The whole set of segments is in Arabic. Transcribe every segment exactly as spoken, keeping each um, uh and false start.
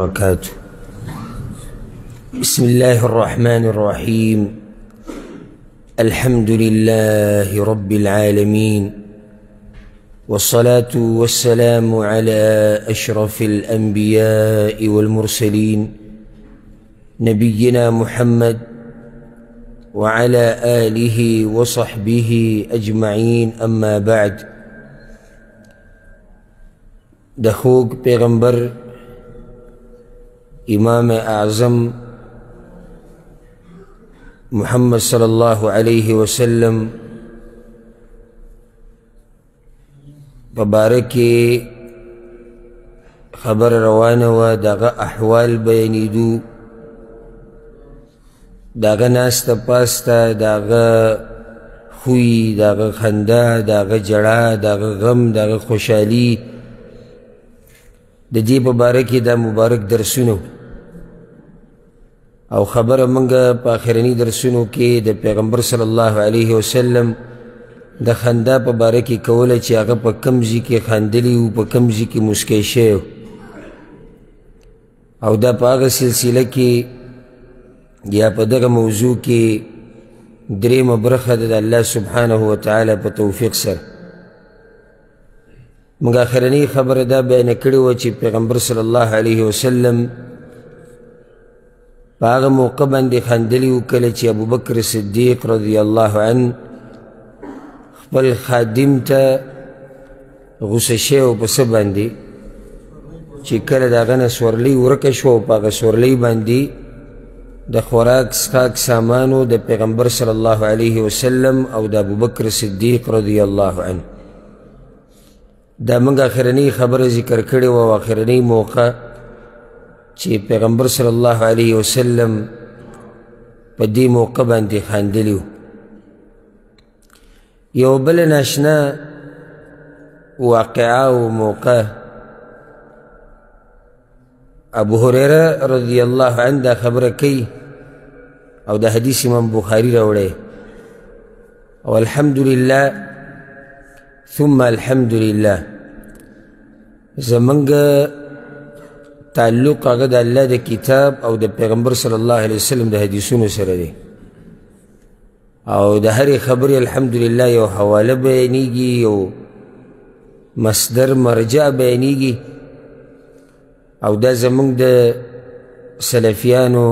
وبركاته. بسم الله الرحمن الرحيم. الحمد لله رب العالمين، والصلاة والسلام على أشرف الأنبياء والمرسلين، نبينا محمد وعلى آله وصحبه أجمعين. أما بعد، دخوق پیغمبر امام اعظم محمد صلی اللہ علیہ وسلم مبارک خبر روانه و دغه احوال بیانیدو، دغه ناسته پاسته، دغه خوی، دغه خنده، دغه جړه، دغه غم، دغه خوشحالی، د دې مبارک دا مبارک درسونو او خبر منگا پا آخرینی درسونو کی دا پیغمبر صلی اللہ علیہ وسلم دا خندہ پا بارکی کولا چی آگا پا کمزی کی خندلیو، پا کمزی کی مسکیشیو، او دا پا آگا سلسلہ کی یا پا دا موضوع کی دریم برخد دا اللہ سبحانہ وتعالی پا توفیق سر منگا آخرینی خبر دا بین کرو چی پیغمبر صلی اللہ علیہ وسلم پا آغا موقع بندی خندلیو کل چی ابو بکر صدیق رضی اللہ عنہ خپل خادم تا غسشے و پس بندی چی کل دا غن سورلی ورکشو، پا آغا سورلی بندی دا خوراک سخاک سامانو دا پیغمبر صلی اللہ علیہ وسلم او دا ابو بکر صدیق رضی اللہ عنہ. دا منگ آخرینی خبر ذکر کردی و آخرینی موقع چی پیغمبر صلی اللہ علیہ وسلم پا دی موقع باندی خاندلیو. یو بل ناشنا واقعا و موقع. ابو ہریرہ رضی اللہ عنہ دا خبر کی او دا حدیث امام بخاری روڑے او الحمدللہ ثم الحمدللہ. زمنگ تعلق آگا دا اللہ دا کتاب او دا پیغمبر صلی اللہ علیہ وسلم دا حدیثون سر دے او دا ہر خبری الحمدللہ یو حوالہ بینیگی، یو مصدر مرجع بینیگی. او دا زمان دا سلفیانو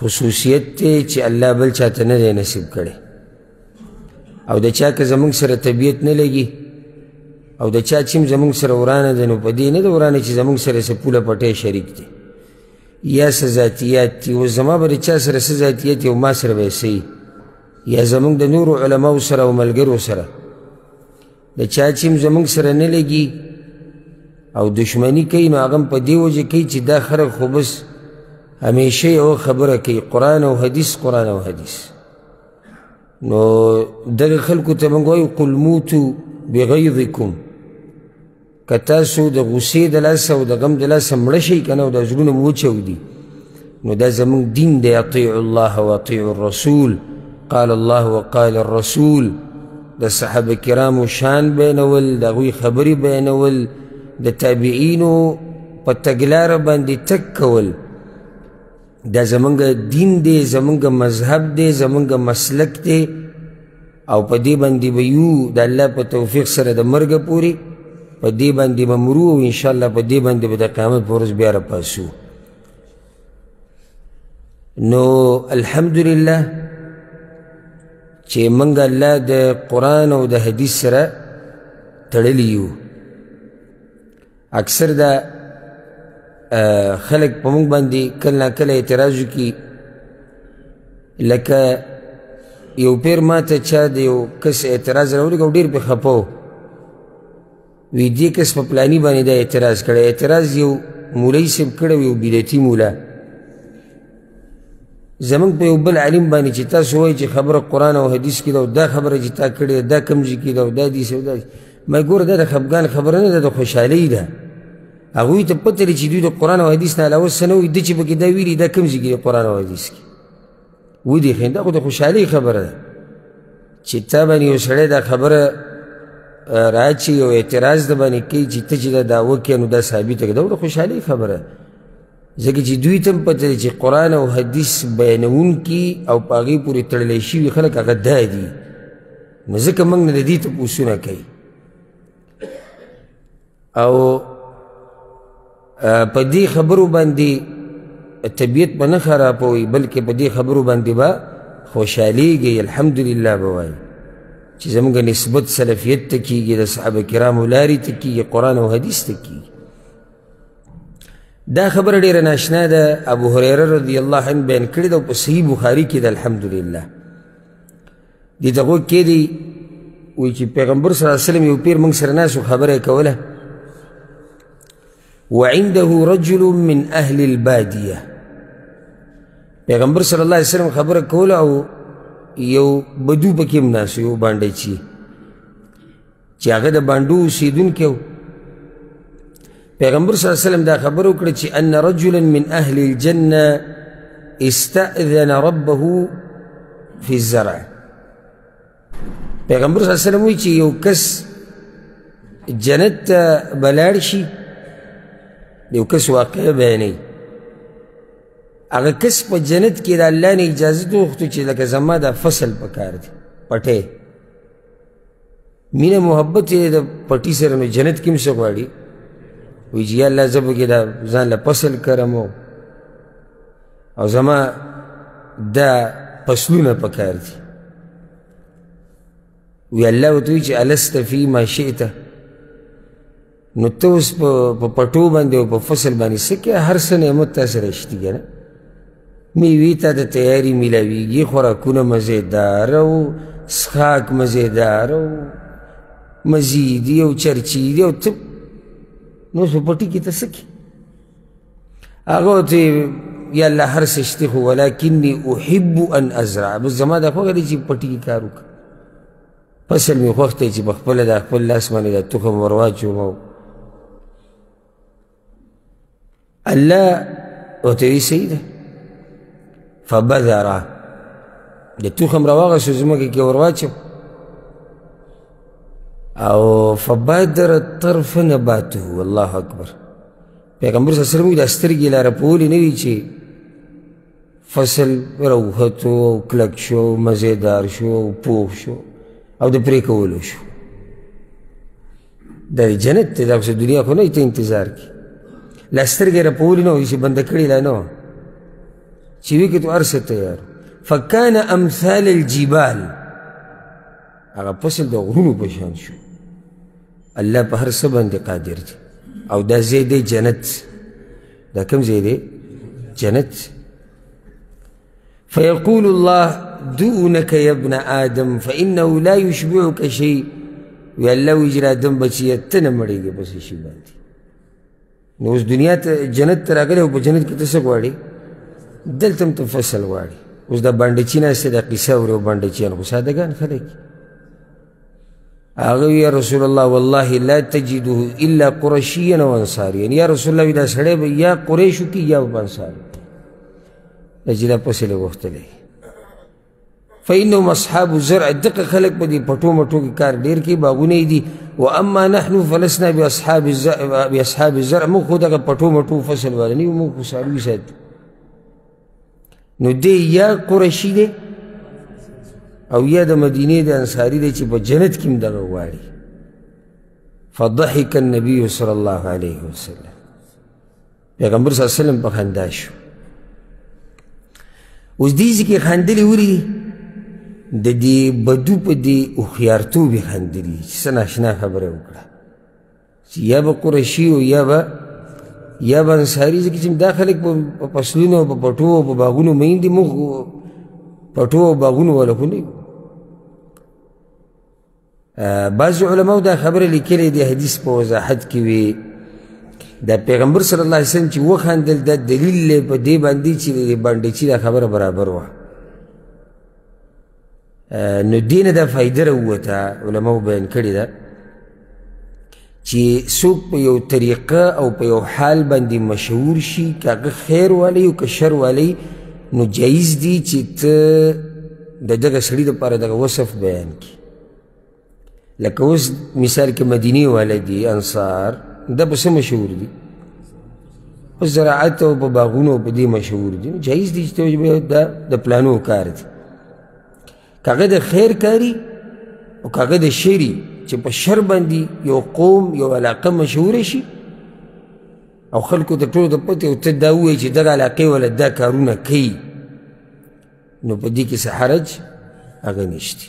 خصوصیت تے چی اللہ بل چاہتا ندے نصیب کرے، او دا چاہتا زمان سر طبیعت نلگی، او دا چا چیم زمانگ سر ورانه ده نو پا دی نه ده ورانه چی زمانگ سر سپوله پتای شریک ده یا سزاتیات تی و زمان بری چا سر سزاتیاتی و ما سر بیسی یا زمانگ ده نور و علماء سر و ملگر و سر. دا چا چیم زمانگ سر نلگی او دشمنی کئی نو آغم پا دی وجه کئی چی دا خرق خوبس همیشه او خبره کئی قرآن و حدیث، قرآن و حدیث. نو دقی خلکو تمنگوی قلموتو بغیظکم، کتاسو دا غصی دلاسا و دا غم دلاسا مرشی کنا و دا ظلون موچو دی. نو دا زمان دین دا اطیع اللہ و اطیع الرسول، قال اللہ و قال الرسول. دا صحابہ کرامو شان بینول، دا غوی خبری بینول، دا تابعینو پا تگلار باندی تک کول. دا زمان گا دین دے، زمان گا مذہب دے، زمان گا مسلک دے، او پا دی باندی بیو دا اللہ پا توفیق سر دا مرگ پوری، پا دی باندی بمرو و انشاءاللہ پا دی باندی با دا قیامت پورس بیار پاسو. نو الحمدللہ چی منگا اللہ دا قرآن و دا حدیث سر تڑلیو. اکثر دا خلق پا منگ باندی کلنا کل اعتراضو کی، لکا یو پیر ما تا چا دا یو کس اعتراض راولی که او دیر پی خپاو وی دی کس پا پلانی بانی دا اعتراض کرده. اعتراض یو مولای سب کرده و یو بیدتی مولا. زمان پا یو بل علم بانی چی تا سوائی چی خبر قرآن و حدیث کی دا و دا خبر چی تا کرده دا کمزی کی دا و دا دیس و دا دیس. ما گور دا دا خبگان خبر نه دا دا خوشحالی دا اگوی تا پتر چی دوی دا قرآن و حدیث نالاو سنوی دا چی بکی دا ویلی دا کمزی کی دا قرآن و حدیث کی و دیخین دا خود خوشحالی خبر دا چی تا بانی و سره دا خبر راچی او اعتراض دبانی کئی چی تا چی دا دعوه کیا نو دا ثابت اگر دور خوشحالی خبره زکر چی دوی تم پتر چی قرآن او حدیث بیانون کی او پاگی پوری ترلیشیوی خلق اگر دا دی نو زکر منگ ندی تا پوسونا کئی او پا دی خبرو باندی طبیعت با نخراب ہوئی بلکہ پا دی خبرو باندی با خوشحالی گئی الحمدللہ بوائی چیزا منگا نسبت سلفیت تکی گی دا صحابہ کرام و لاری تکی گی قرآن و حدیث تکی دا خبر دیر ناشنا دا ابو حریرہ رضی اللہ عنہ بین کردہ پا صحیح بخاری کی دا الحمدللہ دیتا گو کہ دی وی چی پیغمبر صلی اللہ علیہ وسلم یو پیر منگ سرناسو خبر کولا وعنده رجل من اہل البادیہ پیغمبر صلی اللہ علیہ وسلم خبر کولا او یو بدو پکیم ناسو یو باندے چی چی آگا دا باندو سیدون کیو پیغمبر صلی اللہ علیہ وسلم دا خبر اکڑا چی ان رجلا من اہل الجنہ استأذن ربه فی الزرع پیغمبر صلی اللہ علیہ وسلم ہوئی چی یو کس جنت بلار شی یو کس واقع بینی اگر کس پا جنت کی دا اللہ نے اجازت وقتو چی لکہ زمان دا فصل پکار دی پٹے مینہ محبت چی دا پٹی سرنو جنت کم سکواری وی جی اللہ زبا کی دا زان لپسل کرمو او زمان دا پسلون پکار دی وی اللہ وطوی چی الست فی ما شئتا نتو اس پا پٹو باندے و پا فصل باندے سکے ہر سن امت تاثر اشتی گیا نا میوی تا تا تیاری ملاویگی خوراکون مزیدار و سخاک مزیدار و مزیدی و چرچیدی و تب نو سو پٹی کی تسکی آگو تو یا اللہ ہر سشتی خو ولیکنی احب ان ازرع بس زمان دا خواہ گلی چی پٹی کی کارو کا پسل میں خوخت ہے چی بخپل دا خپل لاسمانی دا تخم ورواجو مو اللہ و تیوی سیدہ فبذرا جتو خم رواغ سوزمکی کی ورواچو او فبادر طرف نباتو اللہ اکبر پیغمبر صلی اللہ علیہ وسلم دا استرگی لارا پولی نوی چی فصل روحتو او کلک شو مزیدار شو او پوخ شو او دا پریکولو شو دا جنت دا دنیا کو نا ایتا انتظار کی لاسترگی را پولی نو ایسی بندکڑی لانو چیوی کہ تو عرص تیار فکان امثال الجبال اگر پسل دا غرونو پشان شو اللہ پا ہر سب اندے قادر دی او دا زیدے جنت دا کم زیدے جنت فیقول اللہ دونک یبن آدم فإنہو لا یشبعک شیء وی اللہ ویجرہ دم بچیتن مڑی گے بس شبان دی نو اس دنیا جنت تراغلے ہو پا جنت کی تسکواری دلتم تفصل واری اس دا بندچین اس دا قصہ وری و بندچین خسادگان خلقی آگو یا رسول اللہ واللہ لا تجدو الا قرشین و انصارین یا رسول اللہ ویدہ سڑے با یا قریشو کی یا بانصارین نجدہ پسل وقت لے فَإِنَّهُمْ أَصْحَابُ زَرْعَ دِقَ خلق پا دی پٹو مٹو کی کار دیر کی باغونی دی وَأَمَّا نَحْنُ فَلَسْنَا بِأَصْحَابِ زَرْعَ مو خود اگر پٹو مٹو فصل والنی مو خساروی ساتھ نو دے یا قرشی دے او یا دا مدینی دے انساری دے چی پا جنت کم دا گواری فضحک النبی صلی اللہ علیہ وسلم پیغمبر صلی اللہ علیہ وسلم پا خنداشو اس دیزی کی خندلی ہو رہی دا دی بدو پا دی اخیارتو بھی خندلی چیسا ناشنا خبر اکڑا یا با قرشی و یا با یا با انساری زکی چیم داخل ایک پا پسلون و پا پٹو و پا باغون و مہین دی مو پٹو و باغون والا کنے بعض علماء دا خبر لکلے دی حدیث پا وضاحت کیوئے دا پیغمبر صلی اللہ علیہ وسلم چی وخان دل دا دلیل لے پا دے باندی چی لے باندی چی دا خبر برابر وا نو دین دا فائدہ روا تا علماء بین کردی دا چی سوک پا یو طریقہ او پا یو حال باندی مشہور شی کہ اگر خیر والی او کشر والی نو جائز دی چی تا دا دگا سڑی دا پارا دگا وصف بیان کی لکه اوز مثال که مدینی والا دی انصار دا پس مشهور دی، اوز زراعت و پا باغون و پا دی مشهور دی، جایز دی چطور جب دا دا پلانو کار دی، کاغه دا خیر کاری و کاغه دا شری چه پا شر بندی یو قوم یو علاقه مشهور شی او خلکو تا طور دا پتی و تداوی چه دا علاقه والا دا کارونه کئی، نو پا دی کسی حرج آگه نشتی.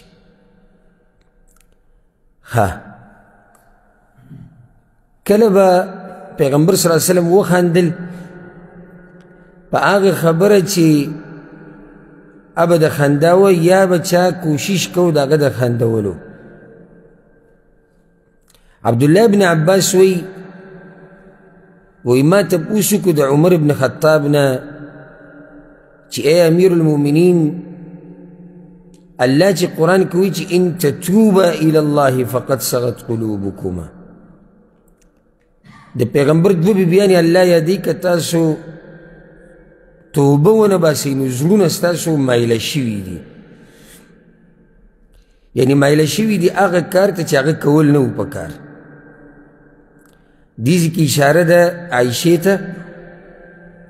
کل با پیغمبر صلی اللہ علیہ وسلم وہ خاندل پا آغی خبر چی اب دا خانداو یا بچا کوشش کو دا آغا دا خانداولو. عبداللہ بن عباس وی وی ما تبوسو کو دا عمر بن خطابنا چی اے امیر المومنین اللہ چی قرآن کوئی چی ان تتوبا الاللہ فقد سغت قلوبکما. دا پیغمبر دو بی بیانی اللہ یادی کتاسو توبہ و نباسی نزلون استاسو مائلہ شوی دی، یعنی مائلہ شوی دی آغا کار تا چی آغا کول نو پکار. دیزی کی اشارہ دا عائشہ تا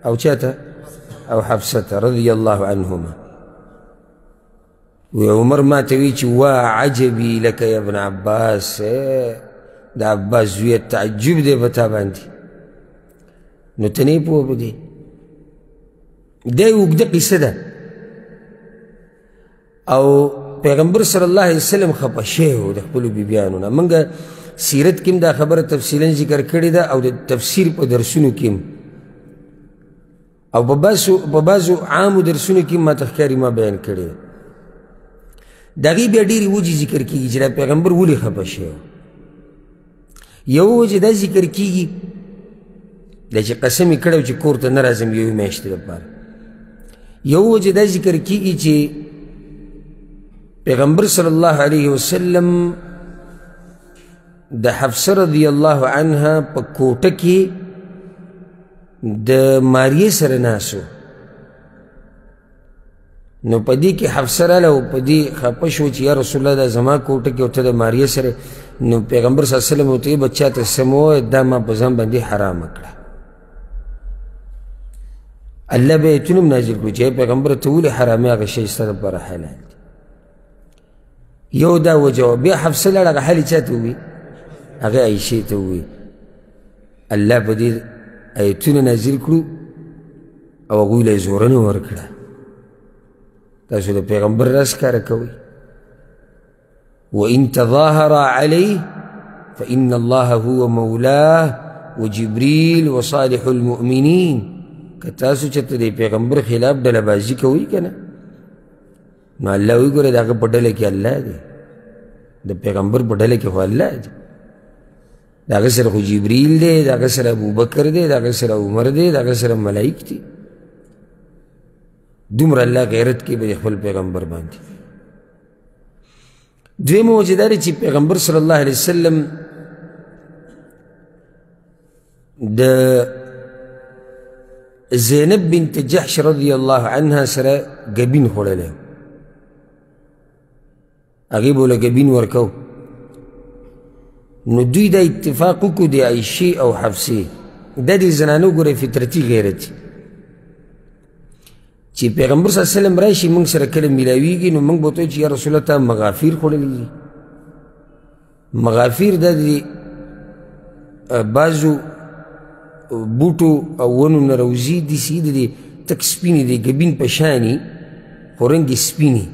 او چا تا او حفصہ تا رضی اللہ عنہما. و عمر ما توی چی وا عجبی لکا یا ابن عباس، دا عباس زویت تعجب دے بتا باندی نو تنی پو بدی دے اگدہ قصہ دا. او پیغمبر صلی اللہ علیہ وسلم خپشے ہو دا قلو بی بیانونا منگا سیرت کم دا خبر تفصیلا ذکر کردی دا او دا تفسیر پا درسونو کم او ببازو عام درسونو کم ما تخکاری ما بیان کردی دا داغی بیا دیری وجی ذکر کی گی جرا پیغمبر ولی خپشے ہو. یو وجی دا ذکر کی گی لیچی قسمی کڑو چی کورتا نرازم یوی میشتی دا پار. یو وجی دا ذکر کی گی چی پیغمبر صلی اللہ علیہ وسلم دا حفصہ رضی اللہ عنہ پا کوٹکی دا ماریے سرناسو، نو پا دی که حفظه را لو پا دی خواپشو چی یا رسول اللہ دا زمان کوتا که اتا دا ماریه سر، نو پیغمبر صلی اللہ علیہ وسلم اتای بچه تا سموه دا ما بزن بندی حرام اکلا. اللہ بے اتنم نازل کو چی پیغمبر تولی حرامی آقا شایستا دا برا حلال دی. یو دا وجواب بیا حفظه را لگا حالی چا تووی اگه عیشی تووی اللہ پا دی ایتون نازل کرو او اگوی لئی زورن ورکلا. تاسو دا پیغمبر راس کارا کوئی وَإِن تَظَاهَرَ عَلَيْهِ فَإِنَّ اللَّهَ هُوَ مَوْلَاهُ وَجِبْرِيلُ وَصَالِحُ الْمُؤْمِنِينَ. کہ تاسو چطر دے پیغمبر خلاب دلبازی کوئی کنا نو اللہ ہوئی گو رہا دا پڑھا لکی اللہ دے دا پیغمبر پڑھا لکی خوا اللہ دے دا غصر خو جبریل دے دا غصر ابو بکر دے دا غصر عمر دے دا غصر ملائک دے. دومر اللہ غیرت کی بجی خفل پیغمبر باندی. دوی موجی داری چی پیغمبر صلی اللہ علیہ وسلم دا زینب بنت جحش رضی اللہ عنہ سر گبین خوڑا لے اگیب اولا گبین ورکو، نو دوی دا اتفاقو کو دی عائشی او حفصی دا دی زنانو گرے فطرتی غیرتی چی پیغمبر صلی اللہ علیہ وسلم رائشی منگ سر کلم ملاوی گی، نو منگ بوتو چی یا رسول اللہ تا مغافیر خوڑا لیجی. مغافیر دا دی بازو بوٹو اونو نروزی دی سی دی تک سپینی دی گبین پشانی خورنگی سپینی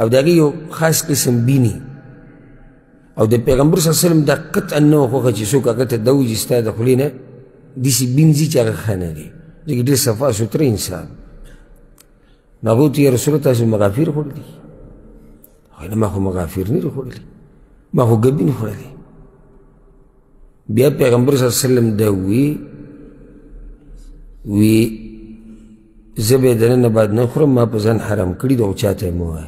او دا گی یو خاص قسم بینی او دا پیغمبر صلی اللہ علیہ وسلم دا قطع نو خوخا چی سوک اگتا دو جستا دا خلینا دی سی بینزی چاگا خانا دی لیکن دیر صفا ستر انسان ناغو تو یا رسول اللہ تاسو مغافیر خوڑ دی. اگر ما خو مغافیر نیر خوڑ دی ما خو گبین خوڑ دی. بیا پیغمبر صلی اللہ علیہ وسلم دا وی وی زبی دنن بعد نخورم ما پزن حرام کردی دا اچاتا ہے موہ ہے.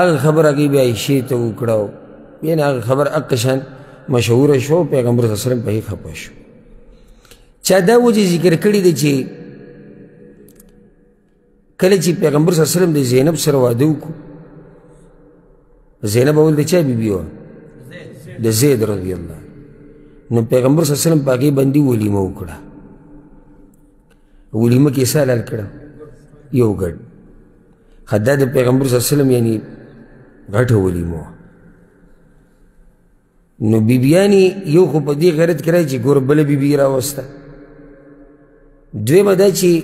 آگا خبر آگی بیا شیطا اکڑاو یعنی آگا خبر اقشان مشہور شو پیغمبر صلی اللہ علیہ وسلم پہی خبا شو. چا دا وجہ ذکر کردی دا چی کل چی پیغمبر صلی اللہ علیہ وسلم دے زینب سر وعدو کو زینب اول دے چاہ بی بیو دے زید رضی اللہ عنہ. نو پیغمبر صلی اللہ علیہ وسلم پاکی بندی ولیمہ اکڑا، ولیمہ کیسا لال کڑا یو گڑ خدا دے پیغمبر صلی اللہ علیہ وسلم یعنی غٹ ولیمہ. نو بی بیانی یو خوب دی غیرت کرائی چی گور بل بی بی راوستا، دوی مدا چی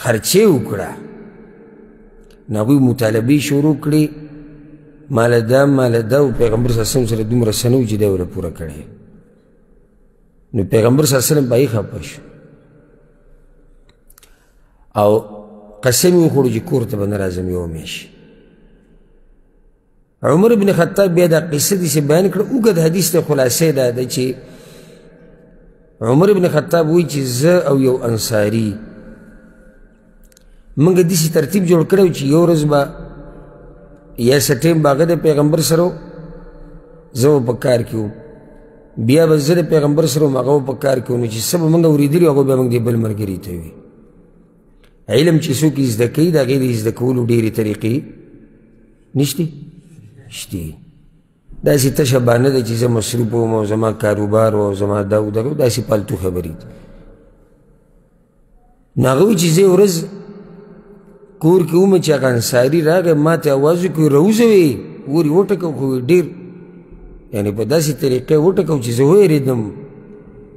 خرچے اکڑا، ناگوی مطالبی شروع کردی مال دا مال دا و پیغمبر صلی اللہ علیہ وسلم سر دوم رسنو جی داولا پورا کردی. نو پیغمبر صلی اللہ علیہ وسلم پایی خواب پاشو او قسمی خورو جی کورتا بنرازم یومیش. عمر بن خطاب بیادا قصہ دیسے بیان کرد، اوگد حدیث تا خلاصے دادا چی عمر بن خطاب ہوئی چی زا او یو انصاری منگا دیسی ترتیب جوڑ کرو چی یو روز با یا سٹیم باغ دا پیغمبر سرو زو پکار کیوں، بیا بزد پیغمبر سرو ماغو پکار کیوں، چی سب منگا وریدیلی وغو بیا منگ دی بل مرگری تاوی. علم چیسو کی ازدکی دا غیر ازدکولو دیری طریقی نشتی شتی، دا اسی تشبانه دا چیزا مصروب و موزما کاروبار و موزما داو دا دا اسی پالتو خبرید. ناغوی چیزی ورز کور که اومه چاک انساری را گئی ما تا آوازو که روزوی وری وٹکو خوی دیر، یعنی پا دا سی طریقه وٹکو چیزا ہوئی ریدم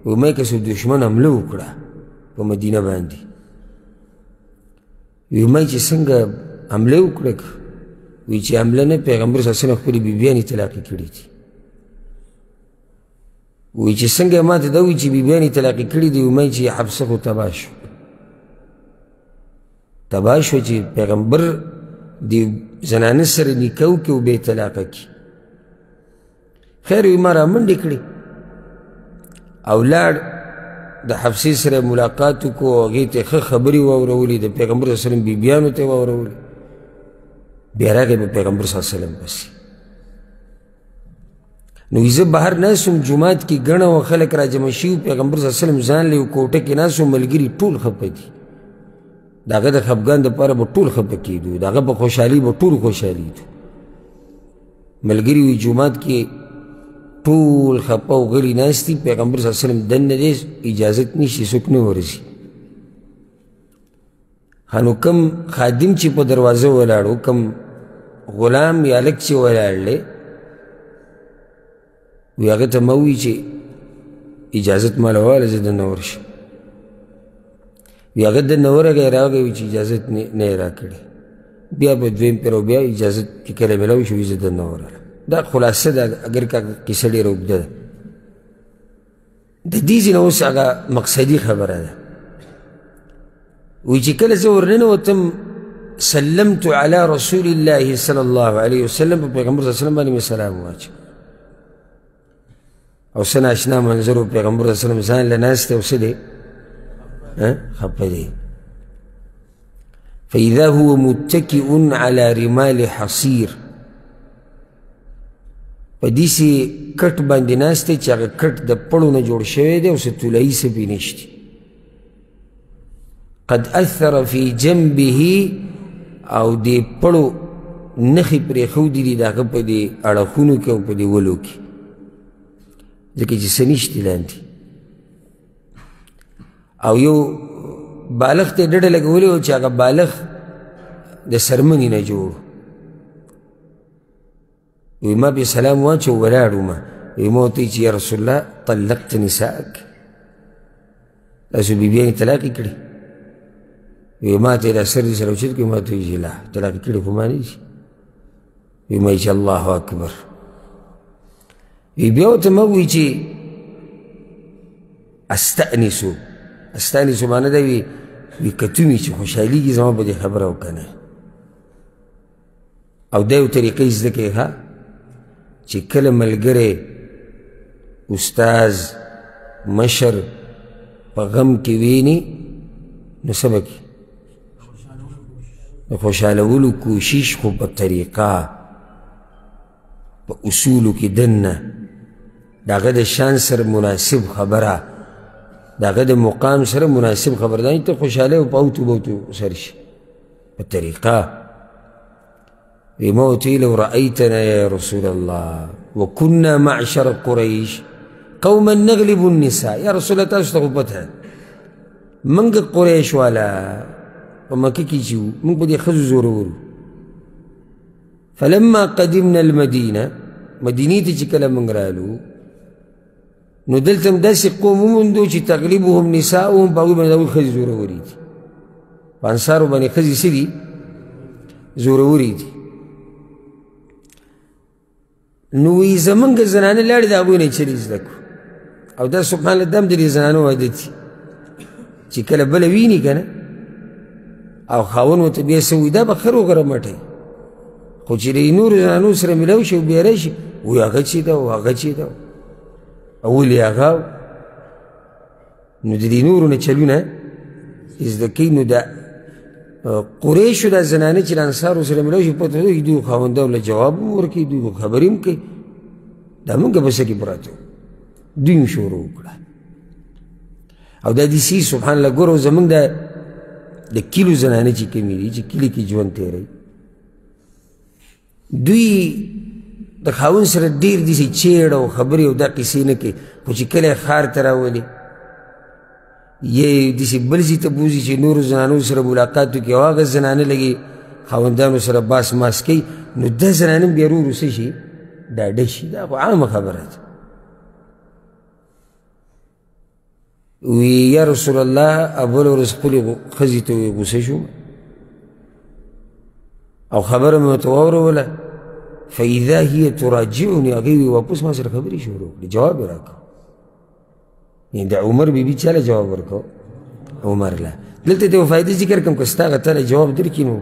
ومائی کسو دشمن حملو کرا پا مدینه باندی ومائی چی سنگ حملو کرک ویچی عملہ نے پیغمبر صلی اللہ علیہ وسلم خلی بی بیانی طلاقی کردی تھی، ویچی سنگ امات دو ویچی بی بیانی طلاقی کردی دی ومائی چی حبس کو تباشو تباشو چی پیغمبر دی زنان سر نکو کیو بے طلاقہ کی. خیر ویمارا من دکڑی اولاد دا حبسی سر ملاقاتو کو اگیت خبری وورولی دا پیغمبر صلی اللہ علیہ وسلم بی بیانو تے وورولی بیارا گئے پیغمبر صلی اللہ علیہ وسلم پسی. نویزے باہر ناسم جماعت کی گنہ و خلق را جمشیو پیغمبر صلی اللہ علیہ وسلم زان لیو کوٹے کی ناسم ملگری طول خپا دی، داگہ دا خبگان دا پارا با طول خپا کی دو، داگہ با خوشحالی با طول خوشحالی دو، ملگری وی جماعت کی طول خپا و غلی ناس تی. پیغمبر صلی اللہ علیہ وسلم دن ندیس اجازت نیشی سکنے ورزی. خانو کم خادم چی پا دروازہ والاڑو، کم غلام یا لک چی والاڑ لے وی آگتا موی چی اجازت مالوالا زدن نورش، وی آگتا نور اگر راگوی چی اجازت نی را کردی، بیا پا دویم پیرو بیا اجازت کی کلے ملاوی شوی زدن نورش. دا خلاصہ دا اگر کا کسلی روک دا دا دیزی نوس آگا مقصدی خبرہ دا ویچی کل زورننو تم سلمتو علی رسول اللہ صلی اللہ علیہ وسلم پا پیغمبر صلی اللہ علیہ وسلم بانی میں سلام ہوا چا او سن آشنا منظرو پیغمبر صلی اللہ علیہ وسلم زان لناس تے اسے دے خب دے. فَإِذَا هُوَ مُتَّكِئٌ عَلَى رِمَالِ حَصِيرٍ، پا دیسی کٹ باندی ناس تے چاگا کٹ دا پڑو نجوڑ شوئے دے اسے تولائی سے بھی نشتی. قد اثر فی جنبه او دی پڑو نخی پری خودی دی داکا پا دی اڑخونو کیاو پا دی ولو کی زکی جسے نیشتی لاندی او یو بالغ تے ڈڑا لگو لیو چاکا بالغ دا سرمنی نجورو. وی ما پی سلام وانچو ولارو ما وی موتی چی یا رسول اللہ طلقت نساک، اسو بی بیانی طلاقی کری وی ما تیرا سر دی سروچید که ما توی جلا طلاقی کلی کمانی جی. وی ما ایچی اللہ اکبر. وی بیاو تا موی چی استعنیسو، استعنیسو مانا دا وی وی کتومی چی خوشحالی گی زمان با دی خبرو کنه او دایو طریقی زدکی ها چی کل ملگره استاز مشر پا غم کی وینی نسبکی خوشحالولو کوشش خو پا طریقہ پا اصولو کی دن دا غد شان سر مناسب خبرہ دا غد مقام سر مناسب خبر دانی تا خوشحالو پاوتو باوتو سرش پا طریقہ. بموتي لو رأيتنا يا رسول الله، وكنا معشر قريش قوما نغلب النساء. يا رسول الله تاسو تغبطها منك قريش ولا وما كيكيجيو من بدي خزو زورور. فلما قدمنا المدينة مدينيتي جكلا من رالو ندلتم داسي قوم مندو جي تغلبهم نساءهم باوي من داوي خزو زوروري دي وانصارو بني خزي سيدي زوروري دي. نوی زمنگ زنانه لاری دا ابوی نیچریز دکو او دا سبحان اللہ دم دلی زنانو عدتی چی کل بلوینی کنه او خاونو تبیه سوی دا بخر و غرمتی خو چی ری نور زنانو سر ملوشی و بیارشی وی آقا چی دا و آقا چی دا اولی آقاو نو دلی نورو نچلونه از دکی نو دا قریشو دا زنانه چی لانسارو سر ملوشی پتر دو دو خاون داولا جوابو ورکی دو خبریم که دا منگا بسکی براتو دویم شورو کلا او دا دیسی سبحان اللہ گورو زمان دا دا کلو زنانه چی کمی دی چی کلی کی جوان تیره دوی دا خاون سر دیر دیسی چیڑا و خبری و دا قیسی نکی خوچی کلی خار تراولی یہ دیسی بلزی تبوزی چی نور زنانو سر ملاقاتو کی واقع زنانه لگی خواندانو سر باس ماس کی نو ده زنانم بیارو روسی شی دا دشی دا خو عام خبرات وی یا رسول اللہ اول ورس قولی خزیتو بوسی شو او خبرم متوارو ولا فا اذا ہی تراجعونی اگیوی واپس ما سر خبری شروع جواب راکا یعنی دا عمر بی بی چالا جواب رکھو عمر لا دلتا دا فائدہ ذکر کم کستا غطانا جواب درکنو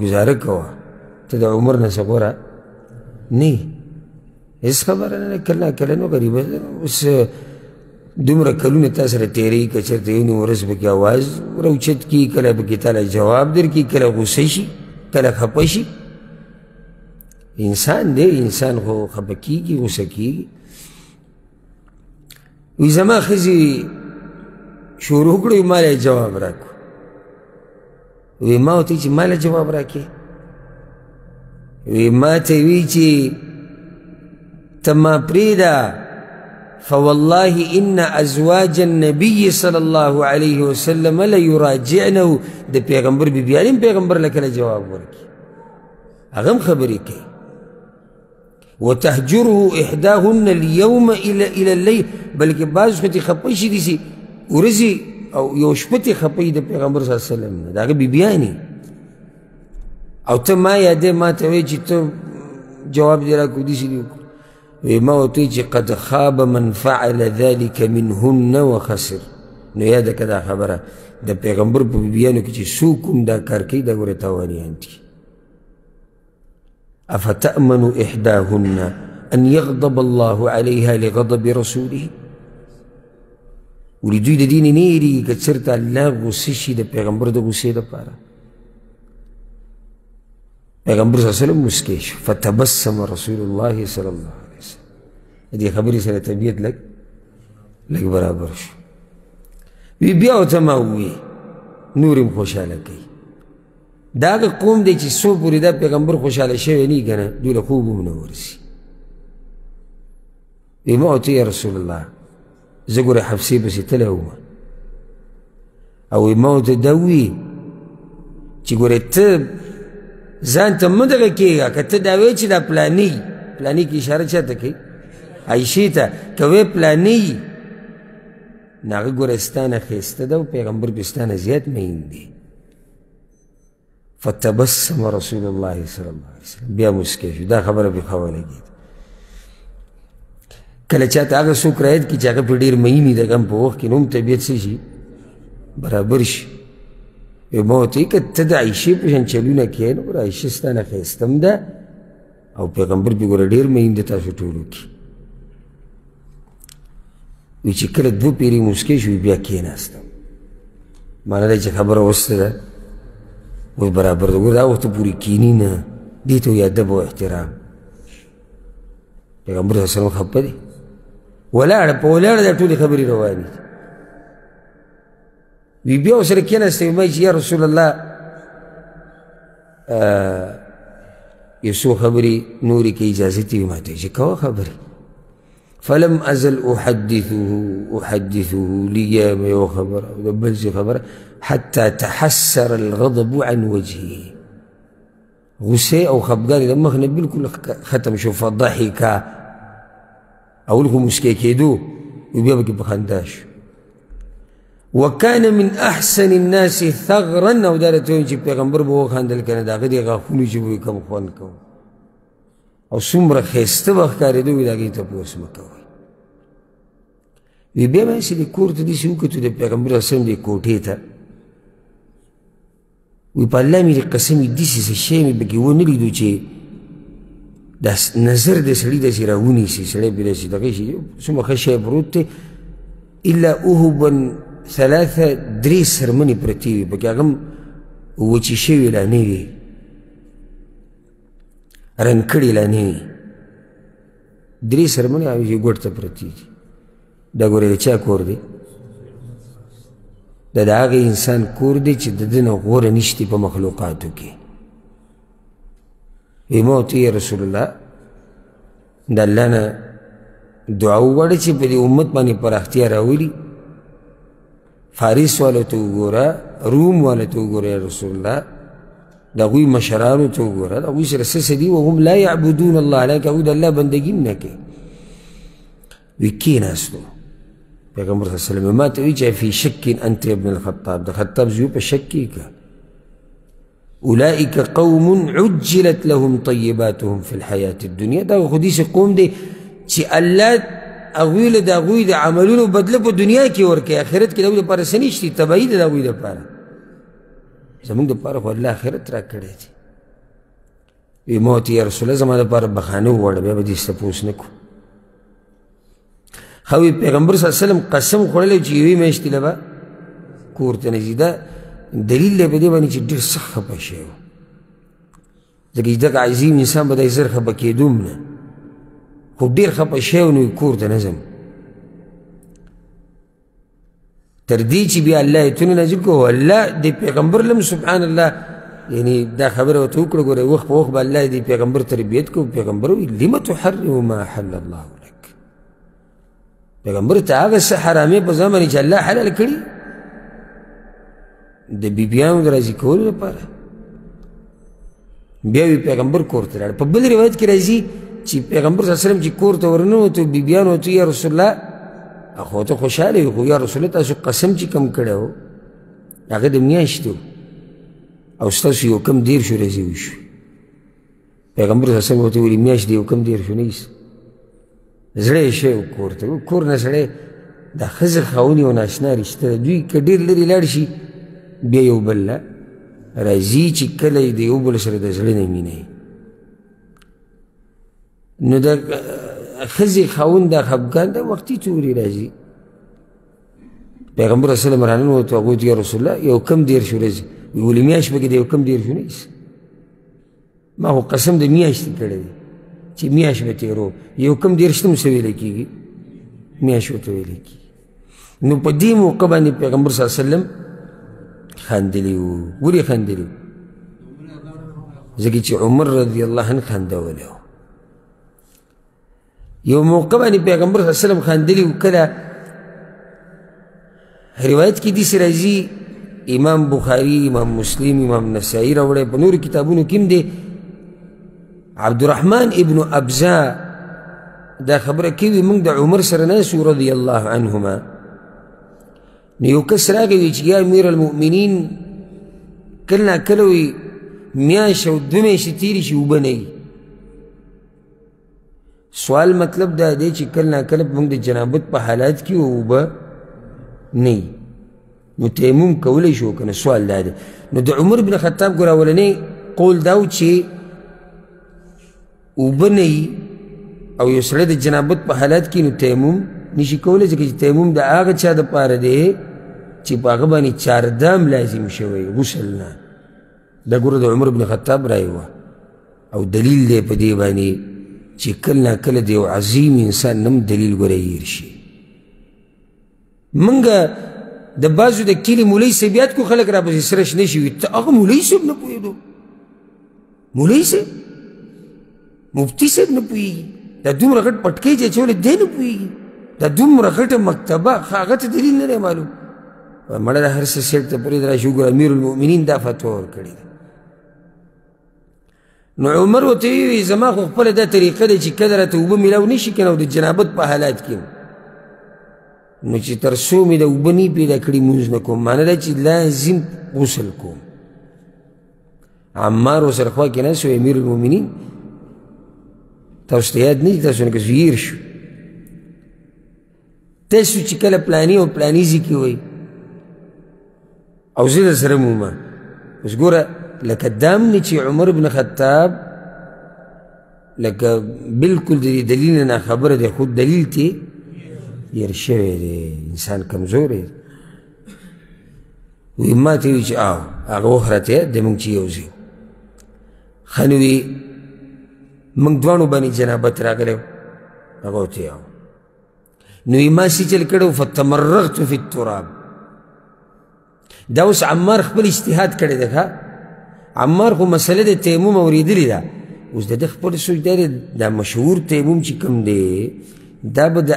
گزارک کوا تا دا عمر نسا گورا نی اس خبرانا کلنا کلنو قریبا اس دمرا کلون تاثر تیری کچر تیونی ورس بکی آواز روچت کی کلا بکی تالا جواب درکی کلا غصشی کلا خپشی انسان دے انسان خو خپکی کی غصکی کی وی زمان خزی شروع کردو مالا جواب راکو وی ماو تی چی مالا جواب راکی وی ما تیوی چی تما پریدا فواللہ ان ازواج النبی صلی اللہ علیہ وسلم لیراجعنو دا پیغمبر بی بیالیم پیغمبر لکل جواب راکی اغم خبری کئی وَتَحْجُرُهُ إِحْدَاهُنَّ الْيَوْمَ إِلَى اللَّيْلِ بلکہ بعض خطی خپیشی دیسی ورزی او یوشپتی خپیش دی پیغمبر صلی اللہ علیہ وسلم داگر بی بیانی او تا ما یادے ما تاوی چی تا جواب دیرا کو دیسی لیو وی ما وطوی چی قد خواب من فعل ذالک منہن و خسر نو یادا کدا خبرہ دا پیغمبر پا بی بیانو کچی سوکم دا کارکی دا گوری تاوانی آنتی افتأمنوا احداهن ان يغضب الله عليها لغضب رسوله ولیدوی دا دین نیری کچر تا اللہ غصشی دا پیغمبر دا غصی دا پارا پیغمبر صلی اللہ علیہ وسلم مسکیش فتبسم رسول اللہ صلی اللہ علیہ وسلم دی خبری صلی اللہ علیہ وسلم لگ برابر شو وی بیاو تماوی نورم خوشا لکی دا اگر قوم دے چی سو پوری دا پیغمبر خوشحال شوی نہیں کنا دولا خوب منورسی بی موتی یا رسول اللہ زگور حفظی بسی تلہو ما او بی موت دوی چی گوری تب زان تا مدغ کیا کتا داوی چی دا پلانی پلانی کی اشارہ چاہتا کی عیشی تا کوی پلانی ناغی گورستان خیست دا پیغمبر بستان زیاد مہین دی فتبسم رسول اللہ صلی اللہ علیہ وسلم بیا مسکیشو دا خبر بی خوالا گید کل چاہتا آگا سوک رایت کی چاہتا پی دیر مہینی دا گم پا وقت کی نوم طبیعت سے شی برابر شی بی موتی کتا دا عیشی پشن چلونا کیا نور عیشستانا خیستم دا او پیغمبر بی گورا دیر مہین دا تاسو ٹولو کی ویچی کل دو پیری مسکیشو بیا کیا ناستا مانا دا چا خبر وست دا وہ برابر دو گردہ وقت پوری کینی نا دیتو یادب و احترام پیغمبر صلی اللہ علیہ وسلم خبہ دی ولاڑا پا ولاڑا دا تولی خبری روانی بی بیاو سرکین استعمائی چی یا رسول اللہ یسو خبری نوری کی اجازتی ماتے جی کوا خبری فلم ازل احدثوه احدثوه لیام یو خبر بلسی خبر حتی تحسر الغضب عن وجهه غسے او خبگاری لما اخنا بالکل ختم شوفا ضحکا اولکو مسکے کیدو وبيبكي بخنداش وكان من أحسن الناس ثغرا أو دارته يجيب پیغمبر بو خاندل كان داغي دي غافوني جبوه كم خوانكو أو سمر خيست بخكاري دو داغي تبوس مكوه وبيبا ايسي دي كورت دي سوكتو دي پیغمبر حسن دي كوتي تا وبا الله ميري قسمي ديسي سشيمي بكي ونري دو چه داس نظر دا سلی دا سی راونی سی سلی بلا سی دقیشی سمع خشای برود تی الا اوهبن ثلاثة دری سرمنی پرتیوی بکی اگم وچی شوی لانیوی رنکڑی لانیوی دری سرمنی آویشی گوڑتا پرتیوی دا گوری چا کور دی دا دا آگه انسان کور دی چی ددن غور نشتی پا مخلوقاتو کی ویموتی یا رسول اللہ دا اللہ نا دعاو وارد چی پا دی امت مانی پر اختیار آولی فارس والا تو گورا روم والا تو گورا یا رسول اللہ دا غوی مشرانو تو گورا دا غوی سرسس دی وهم لا یعبدون اللہ علیکہ او دا اللہ بندگیم نکے وی کی ناس دو پیغمبر صلی اللہ علیہ وسلم ما تاوی چاہ فی شکین انت ابن الخطاب دا خطاب زیو پا شکی کا اولئیک قوم عجلت لهم طیباتهم فی الحیات الدنیا دا خودی سے قوم دے چی اللہ اغویل دا اغوی دا عملون و بدل پا دنیا کی ورکے آخرت کی دا اغوی دا پارا سنیشتی تبایی دا اغوی دا پارا زمان دا پارا خود اللہ آخرت را کردے تھی وی موتی یا رسول اللہ زمان دا پارا بخانو وارد بیا با دیستا پوس نکو خوی پیغمبر صلی اللہ علیہ وسلم قسم خوڑلے چیوی میشتی لبا کورتا نزیدہ دلیل لے پہ دے بانی چی دیر سخ خبا شئے ہو لیکن جدک عظیم انسان بدای زر خبا کی دوم نا خوب دیر خبا شئے ہو نوی کور دا نظم تردی چی بیا اللہ تنو نازل کو اللہ دی پیغمبر لم سبحان اللہ یعنی دا خبر و توکر گو رہے وقت پا وقت با اللہ دی پیغمبر تربیت کو پیغمبر ہوئی لما تحرم ما حل اللہ لک پیغمبر تا آگا سا حرامی پا زمانی چا اللہ حلال کری دا بی بیانو در رازی کولو دا پارا بیاوی پیغمبر کورتا لارا پا بل روایت کی رازی چی پیغمبر صلی اللہ علیہ وسلم چی کورتا ورنو تو بی بیانو تو یا رسول اللہ اخو تو خوش آلے ہو یا رسول اللہ تاسو قسم چی کم کردے ہو اگر دمیاشتو او ستاسو یو کم دیر شو رازی ہوشو پیغمبر صلی اللہ علیہ وسلم ہوتے ولی میاش دیو کم دیر شو نیس زڑے شے ہو کورتا ہو کورنا سڑے دا خزر خاونی و ناشنا رشتہ دوی کدیر لری لارشی بیا یو بللہ رازی چی کلی دی یو بل سر دا زلن امینه نو دا خزی خاون دا خبگان دا وقتی توری رازی پیغمبر صلی اللہ علیہ وسلم توقعوت یا رسول اللہ یو کم دیر شو رازی ویولی میاش بکی دا یو کم دیر شو نیس ما خو قسم دا میاش تی کرده چی میاش بتی رو یو کم دیر شتم سویلے کی گی میاش بتویلے کی نو پا دی موقع بانی پیغمبر صلی اللہ علیہ وسلم خاندلیو گوری خاندلیو زکی چی عمر رضی اللہ عنہ خاندولیو یو موقعانی پیغمبر صلی اللہ علیہ وسلم خاندلیو کلا روایت کی دیس رازی امام بخاری امام مسلم امام نسائی روڑے بنور کتابونو کم دے عبد الرحمن ابن ابزا دا خبر کیوی منگ دا عمر سرناسو رضی اللہ عنہما نیو کس را گوی چی یا امیر المؤمنین کلنا کلوی میاش و دمیش تیری چی اوبنی سوال مطلب دا دے چی کلنا کلب منگ دا جنابت پا حالات کی اوبا نی نو تیموم کولی شو کنا سوال دا دے نو دا عمر بن خطاب گرا ولنی قول داو چی اوبنی او یو سرد جنابت پا حالات کی نو تیموم نیشی کولی چی تیموم دا آغا چا دا پار دے چی باغبانی چاردام لازم شوئی غسلنا دا گرد عمر بن خطاب رائی ہوا او دلیل دے پا دے بانی چی کلنا کل دے و عظیم انسان نم دلیل گرائی رشی منگا دا بازو دا کلی مولای سبیات کو خلق را بسی سرش نشوی تا آقا مولای سب نپوئی دو مولای سب مفتی سب نه پویږي، دا دومره غټ پټکی چې اچولی دی نه پویږي، دا دومره غټه مکتبه هغه ته دلیل نه دی معلوم. مړه د هر څه سیټ ته پرېږدي راشي وګوره امیرالمؤمنین دا فتوا ورکړې ده. نو عمر ورته ویي زما خو خپله دا طریقه ده چې کله راته اوبه میلاو نه شي که نه او د جنابت په حالات کې نو چې تر څو مې د اوبه نه پیدا کړي مونځ نه کوم، معنه ده چې لازم غسل کوم. عمار ورسره خوا کې ناست و امیرالمؤمنین، تاسو ته یاد نه دي، تاسو نه که څه هېر شو، تاسو چې کله پلاني او پلانیزي کې وایي او زیده سره موما بس گوره لکه دامنی چی عمر بن خطاب لکه بلکل دی دلیل نا خبر دی خود دلیل تی یر شوه دی انسان کمزور دی وی ما تیوی چی آو آقا وخراتی دیمونگ چی یوزی خانوی منگ دوانو بانی جنابت راگلیو آقا تی آو نوی ما سی چل کردو فتمرغتو فی التراب. دا اوس عمار خپل اجتهاد کړی دی ښه، عمار خو مسله د تیموم اورېدلې ده، اوس د ده خپل سوچ دی دا مشهور تیموم چې کوم دی دا به د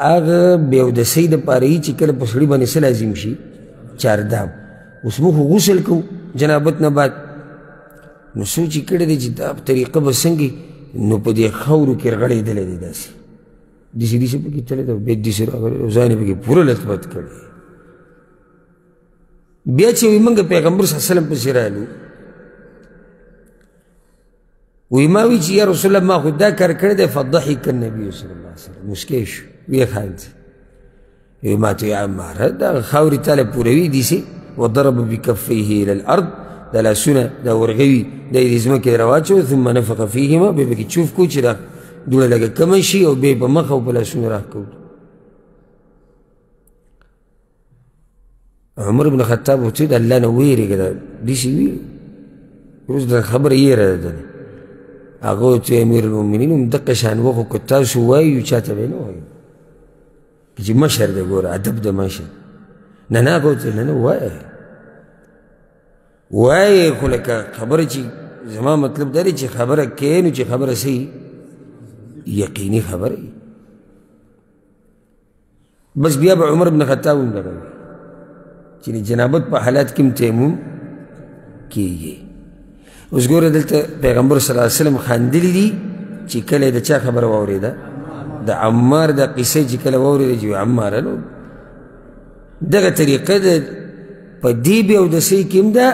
هغه بې اودسۍ دپاره وي چې کله په سړي باندې څه لازم شي چارداب. اوس موږ خو غسل کوو جنابت نه بعد، نو سوچ یې کړی دی چې دا طریقه به څنګه نو په دې خاورو کې رغړېدلی دی داسې دسې دسې پکې تللی ده، بیا دسې راغلی او ځان یې پکې پوره لطبت کړی. بیا چې وی منگا پیغمبر صلی اللہ علیہ وسلم پسی رالو وی ماوی چی یا رسول اللہ ما خود دا کر کرده فضحک النبی صلی اللہ علیہ وسلم مسکیشو وی خاند وی ما توی عمار دا خاوری تالا پوروی دیسی وضرب بکفیه الالارض دا لاسونا دا ورغوی دا ایدیزمکی رواچو ثم نفق فیهما بی بکی چوف کو چی را دولا لگا کمشی او بی با مخو پلا سون را کود. عمر بن خطاب ہوتی دا اللہ نویرے گا دیسی وی روز دا خبر یہ را دا آقا تو امیر المومنین ام دقا شان وقو کتاسو وایو چاہتا بینو وایو کچی مشہر دا گورا عدب دا مشہر نانا آقا تو نانا وایو وایو کھولکا خبر چی زمان مطلب داری چی خبر کینو چی خبر سی یقینی خبر بس. بیا با عمر بن خطاب ام لگا وی چنی جنابت پا حالات کم تیموم کیے اس گورے دلتا پیغمبر صلی اللہ علیہ وسلم خاندلی دی چی کلی دا چا خبر واوری دا دا عمار دا قیسے چی کلی واوری دا جو عمار لو دا گا طریقہ دا پا دی بیودسی کم دا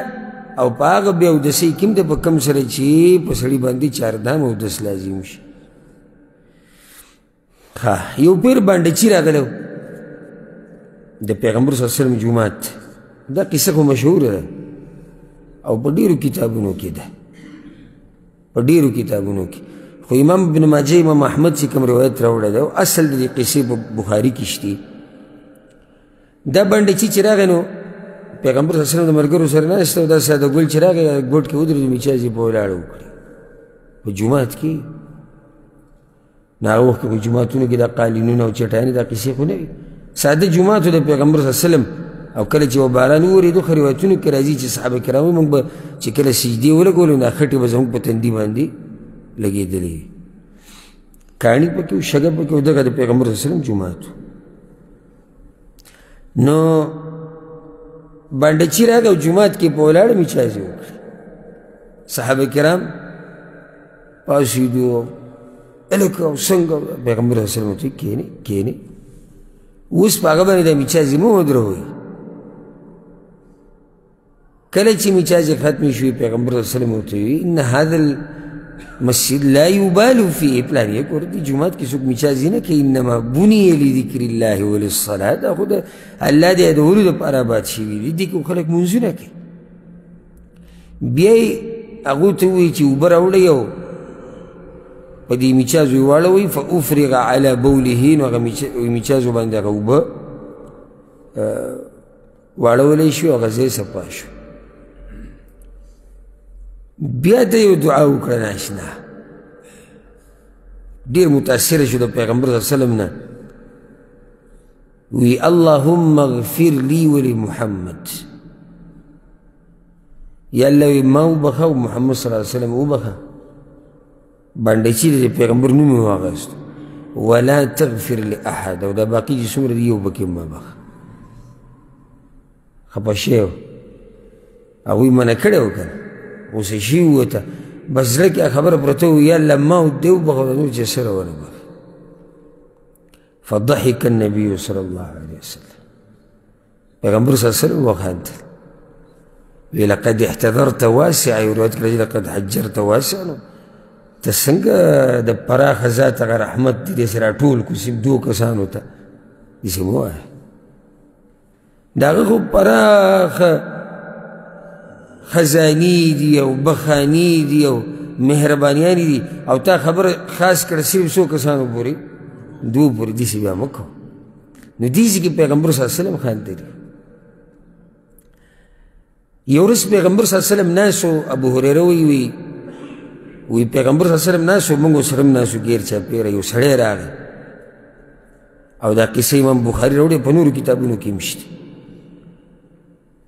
او پا آغا بیودسی کم دا پا کم سر چی پا سری باندی چاردام او دس لازم شی. خواہ یو پیر باندی چی را گلو دا پیغمبر صلی اللہ علیہ وسلم جمعات دا قصہ کو مشہور ہے او پا دیرو کتابونوں کی دا پا دیرو کتابونوں کی خو امام ابن ماجہ امام احمد سے کم روایت راوڑا دا اصل دا قصہ بخاری کشتی دا بندے چی چرا گئے نو پیغمبر صلی اللہ علیہ وسلم دا مرگر سر ناستا دا سادہ گل چرا گئے گوٹ کے ادھر میچازی بولا رو کری پا جمعات کی ناروخ کے جمعاتونوں کی دا قالینون او چٹانی دا قصہ کو نوی ساده جماعتو دا پیغمبر صلی اللہ علیہ وسلم او کل چی و بارانو وردو خریواتونو کرازی چی صحابہ کرامو منگ با چی کل سجدی ولگولو نا خطی بزنگ پا تندی باندی لگی دلی کانی پاکیو شگر پاکیو دکا دا پیغمبر صلی اللہ علیہ وسلم جماعتو نو باندچی راگا جماعت کی پولار میچازی وکر صحابہ کرام پاسیدو الکو سنگو پیغمبر صلی اللہ علیہ وسلم کینی کینی اس پا آگا بانی دا میچازی مو مدر ہوئی کلچی میچازی ختمی شوئی پیغمبر صلی اللہ علیہ وسلم ہوتی ہوئی ان هذا المسجد لا یبالو فی اپلانی ایک وردی جماعت کی سوک میچازی نا کہ انما بنی لی ذکر اللہ ولی الصلاة دا خود اللہ دے دولو دا پارا بات شوئی دی دیکھو خلق منزو نا کہ بیائی اگو تووی چی اوبر اوڑی ہو پا دی میچازوی والوی فا افرغ علا بولهین وغا میچازو بانده غوبا والولیشو وغا زی سپاشو بیاده یو دعاو کرناشنا دیر متاثر شده پیغمبر صلی اللہ علیہ وسلم نا وی اللہم اغفر لی ولی محمد یا اللہ وی ما او بخا و محمد صلی اللہ علیہ وسلم او بخا باندې چې د پیغمبر نوم یې واغست ولا تغفر لاحد او دا باقي چې څومره دي یو پکې مه بخه خپه شوی هغوی منع کړی و که نه غوسه شوي و ته بس زړه کې خبره پرته و یا الله ما دې وبخه نور چې سره ونه بخه. فضحك النبي صلى الله عليه وسلم پیغمبر صلی الله علیه وسلم وخندل وی لقد احتضرت واسعا یوروات کله چې لقد حجرت واسعا تا سنگا دا پراخ ذات اگر احمد دی دیسی را ٹول کسیم دو کسانو تا دیسی مو آئے دا اگر خوب پراخ خزانی دی او بخانی دی او مہربانیانی دی او تا خبر خاص کر صرف سو کسانو پوری دو پوری دیسی بیا مکو نو دیسی کی پیغمبر صلی اللہ علیہ وسلم خان دی یورس پیغمبر صلی اللہ علیہ وسلم ناسو ابو حریروی وی وی پیغمبر صلی اللہ علیہ وسلم ناسو منگو سرم ناسو گیر چاپی را یو سڑے را گئے او دا قصہ امام بخاری روڑے پنور کتابونو کی مشتی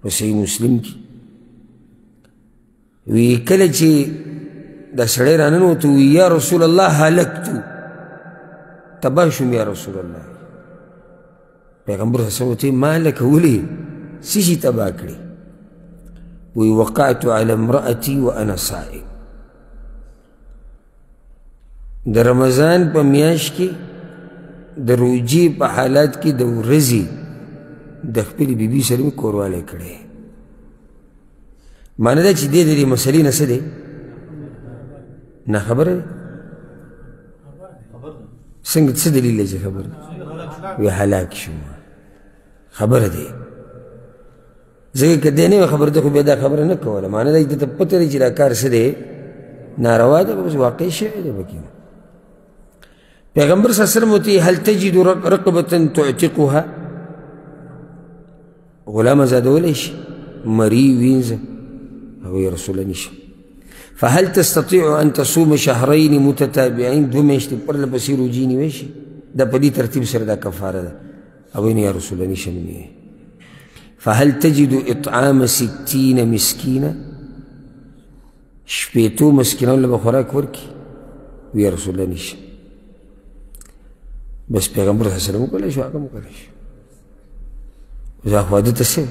وصحیح مسلم کی وی کل چی دا سڑے را ننو تو وی یا رسول اللہ حالکتو تباشم یا رسول اللہ پیغمبر صلی اللہ علیہ وسلم تی مالک ولی سیشی تباکڑی وی وقعتو علی امرأتی وانا صائم در رمضان پا میاش کی در روجی پا حالات کی در رزی دخپلی بی بی سرمی کوروالے کڑے مانا دا چی دے دے دے مسئلی نسا دے نا خبر ہے سنگت سے دلیل ہے خبر ہے وی حلاک شما خبر دے زگی کدینے وی خبر دے خو بیدا خبر نکوالا مانا دا چی تب پتر چی راکار سدے ناروا دا بس واقع شئے دے بکینا پیغمبر صلی اللہ علیہ وسلم ہوتی حل تجید رقبتاً تعتقوها غلام زادو لیش مری وینز ہوئی رسول اللہ نشا فحل تستطیع ان تصوم شہرین متتابعین دومیشت پر لبسی روجینی ویش دا پدی ترتیب سر دا کفار دا ہوئی نیا رسول اللہ نشا منی فحل تجید اطعام ستین مسکین شپیتو مسکنان لبا خوراک ورکی وی رسول اللہ نشا بس پیغمبر صلی اللہ علیہ وسلم کو لیش واقع مکلیش وزا خوادت سے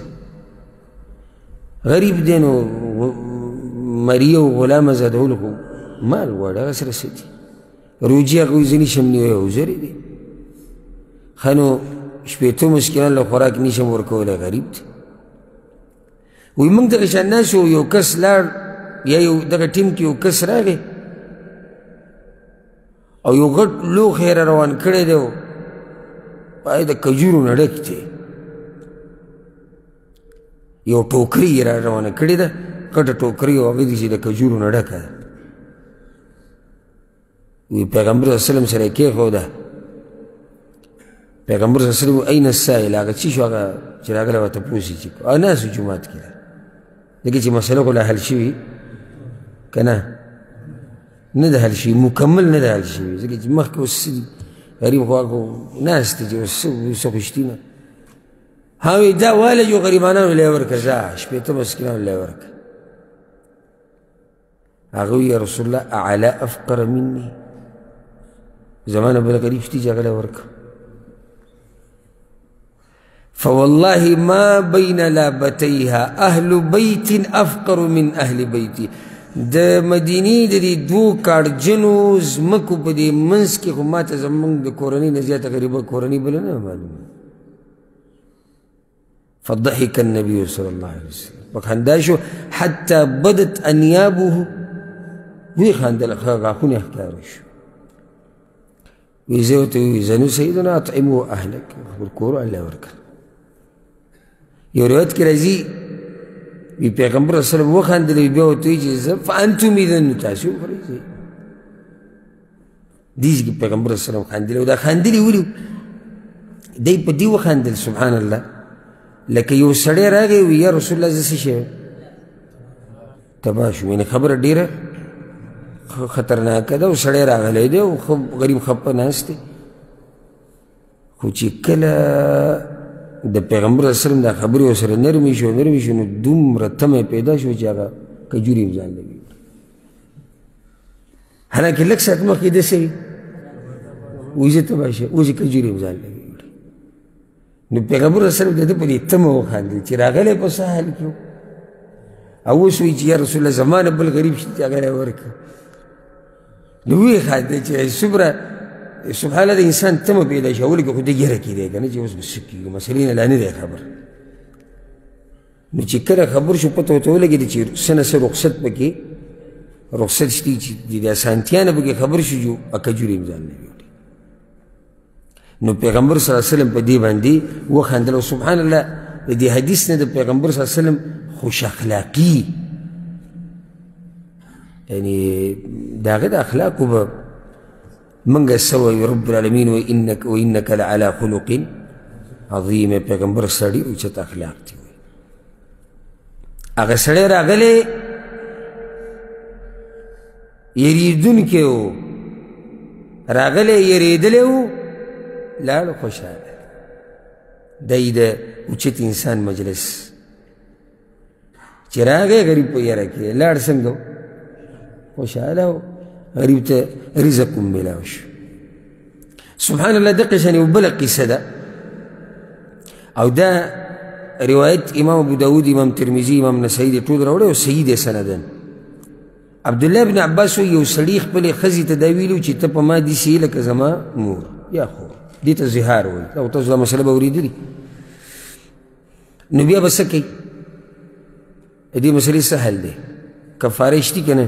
غریب دینو مریو غلام زدہو لکو مال وارا غسر سیدی روجی اقوی زنی شمنی وی حوزری دی خانو شپیتو مسکنان لخوراک نیشم ورکو لے غریب دی وی منگ دقشان ناسو یو کس لار یا یو دقا ٹیم کی یو کس را گئے او یو غٹ لو خیر روان کڑے دے ہو پائے دا کجورو نڈکتے یو ٹوکری روان کڑے دا کٹ ٹوکری ہو آگے دیسی دا کجورو نڈکا وی پیغمبر صلی اللہ علیہ وسلم سرے کیا خودا پیغمبر صلی اللہ علیہ وسلم این السائل آگا چیشو آگا چراغلہ و تپوسی چکو آنا سو جماعت کی دا لیکن چی مسئلہ کو لا حل شوی کنا ندهل شيء مكمل ندهل شيء زي كذي مخك وسدي غريب خواكو ناس تجي وسوقشتينا هاوي دا ولا جو غريبانا ولا يورك زاش بيتو مسكين ولا يورك أغوي يا رسول الله أعلى أفقر مني زمان أبو الغريب تيجي على يورك فوالله ما بين لابتيها أهل بيت أفقر من أهل بيتي دا مدینی دا دی دو کارجنو زمکو پا دی منس کی خمات زمانگ دا کورنی نزیات غریبا کورنی بلنا معلوم فضحک النبی صلی اللہ علیہ وسلم بخانداشو حتی بدت انیابو وی خاندل خاقون اخکارشو وی زیوتو وی زنو سیدنا اطعمو احلک برکورو اللہ ورکر یہ روایت کی رضی بی پیغمبر صلی اللہ علیہ وسلم وخان دلی بیوتوی چیز فانتم ایدن نتاسیو خریجی دیش کی پیغمبر صلی اللہ علیہ وسلم خان دلی و دا خان دلی ولیو دی پا دیو خان دلی سبحان اللہ لکہ یو سڑے را گئی وی یا رسول اللہ زیسی شیو تباشو یعنی خبر دیر خطرناک دا و سڑے را گئی دی و غریب خب ناس دی خوچی کلا دا پیغمبر صلی اللہ علیہ وسلم دا خبری وصر نرمی شو نرمی شو دوم رتم پیدا شو چاگا کجوری مزان لگی حالانکہ لگ ساتھ مخی دے سے اوزی تباشا اوزی کجوری اوزان لگی نو پیغمبر رسول دے دے پر اتمہ وخاندل چی راغلے پس آحال کیوں اوو سوئی چی یا رسول اللہ زمان بل غریب شد اگر ورکا نووی خاندل چی سبرا سبحان اللہ انسان تمہ پیدا شاولی کہ خود دے گیرہ کی دے گا نا چی اس بسکی گو مسئلین اللہ ندے خبر نو چی کل خبر شو پتو تو لگی دے چی سن سر رخصت پکی رخصت شدی چی دے دے سانتیانا پکی خبر شو جو اکجوری امزان لگی نو پیغمبر صلی اللہ علیہ وسلم پا دی باندی وہ خاندلو سبحان اللہ دی حدیث نے دا پیغمبر صلی اللہ علیہ وسلم خوش اخلاقی یعنی دا غد اخلاقو با منگا سوئی رب العالمین و انکا لعلا خلق عظیم پیغمبر صلی اللہ علیہ وسلم اچھت اخلاق تیوئی اگر سڑے راگلے یریدن کے ہو راگلے یریدلے ہو لالو خوش آدھا دائی دا اچھت انسان مجلس چرا گئے غریب پہ یہ رکھے لار سنگو خوش آدھا ہو غریب تا رزقم ملاوش سبحان اللہ دقشانی وبلقی صدا او دا روایت امام ابو داود امام ترمیزی امام نسائی طول روڑے و سید سندن عبداللہ بن عباس و یو سلیخ پلے خزی تداویلو چی تپا ما دیسی لکا زمان مور یا خور دیتا زہار ہوئی او تا زدہ مسئلہ باوری دی نبیہ بسکی دی مسئلہ سہل دے کفارش دی کنے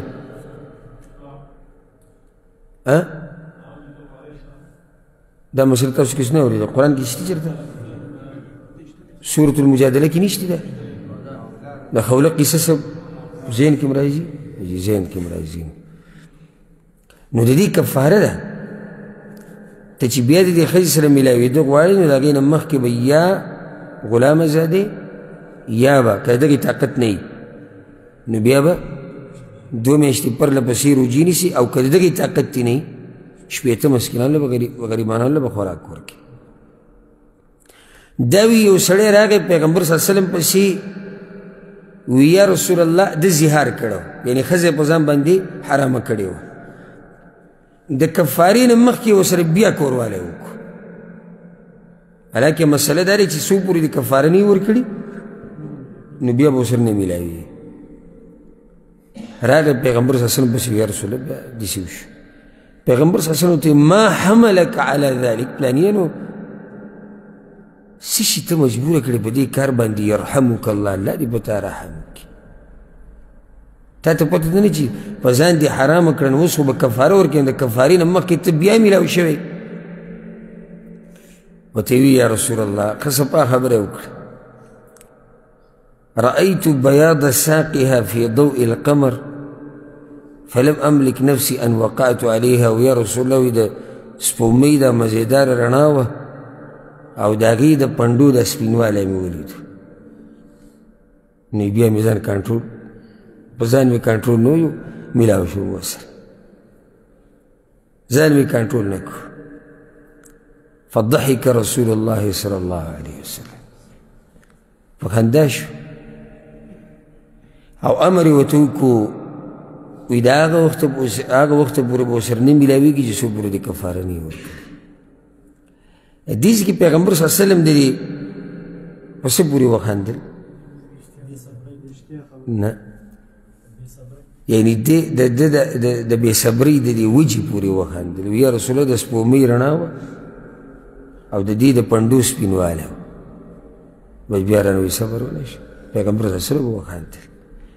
دا مسئلہ تا اس کس نے ہو رہی دا قرآن کی شتی چرتا سورة المجادلہ کی نیشتی دا دا خولق قصہ سب زین کی مرائزی زین کی مرائزی نو دی کفارہ دا تا چی بیادی دی خیز سر ملاوی دو گواری نو دا گئی نمخ کی با یا غلام زادی یا با کہ دا گئی طاقت نئی نو بیا با دو میشتی پر لپسی رو جینی سی او کہ دا گئی طاقت تی نئی شپیتا مسکنان لبا غریبانان لبا خوراک کورکی داوی یو سڑے را گئی پیغمبر صلی اللہ علیہ وسلم پسی ویا رسول اللہ دا زہار کردو یعنی خز پزان بندی حرام کردو دا کفارین مخ کی وصر بیا کوروالے ہوکو حالانکہ مسئلہ داری چی سو پوری دا کفارنی ورکڑی نو بیا بوصر نمیلاوی راگ پیغمبر صلی اللہ علیہ وسلم بسر یا رسول اللہ بیا دیسیوش پیغمبر صلی اللہ علیہ وسلم تی ما حملک علی ذالک پلانیانو سیشی تا مجبور کردی پا دی کار باندی یرحمک اللہ اللہ دی بتا رحمک تا تا پتہ دنی چی پزان دی حرام کرن وسخو با کفارہ ورکن دا کفارین اما کتا بیا ملاو شوی و تیوی یا رسول اللہ قصبا خبر اکر رأیت بیاض ساقها فی ضوء القمر فلم املک نفسی ان وقعت علیها و یا رسول اللہ دا سپومی دا مزیدار رناو او داگی دا پندو دا سپینوالا مولی دا نیبیا میزان کانٹرول پزان میں کانٹرول نو یو ملاو شو موسر زان میں کانٹرول نکو فضحک رسول اللہ صلی اللہ علیہ وسلم فخنداشو او امر و توکو وید آگا وقت بور بوسر نمیلاوی کی جسو برو دی کفارنی ہوگا دیز کی پیغمبر صلی اللہ علیہ وسلم دلی پس بوری وخاندل نا یعنی دا بے صبری دا دی وجی پوری وخاندلو یا رسول اللہ دا سپومی رناو او دا دی دا پندوس پینوالاو بج بیا رنوی صبر ونش پیغمبر رسول اللہ وخاندل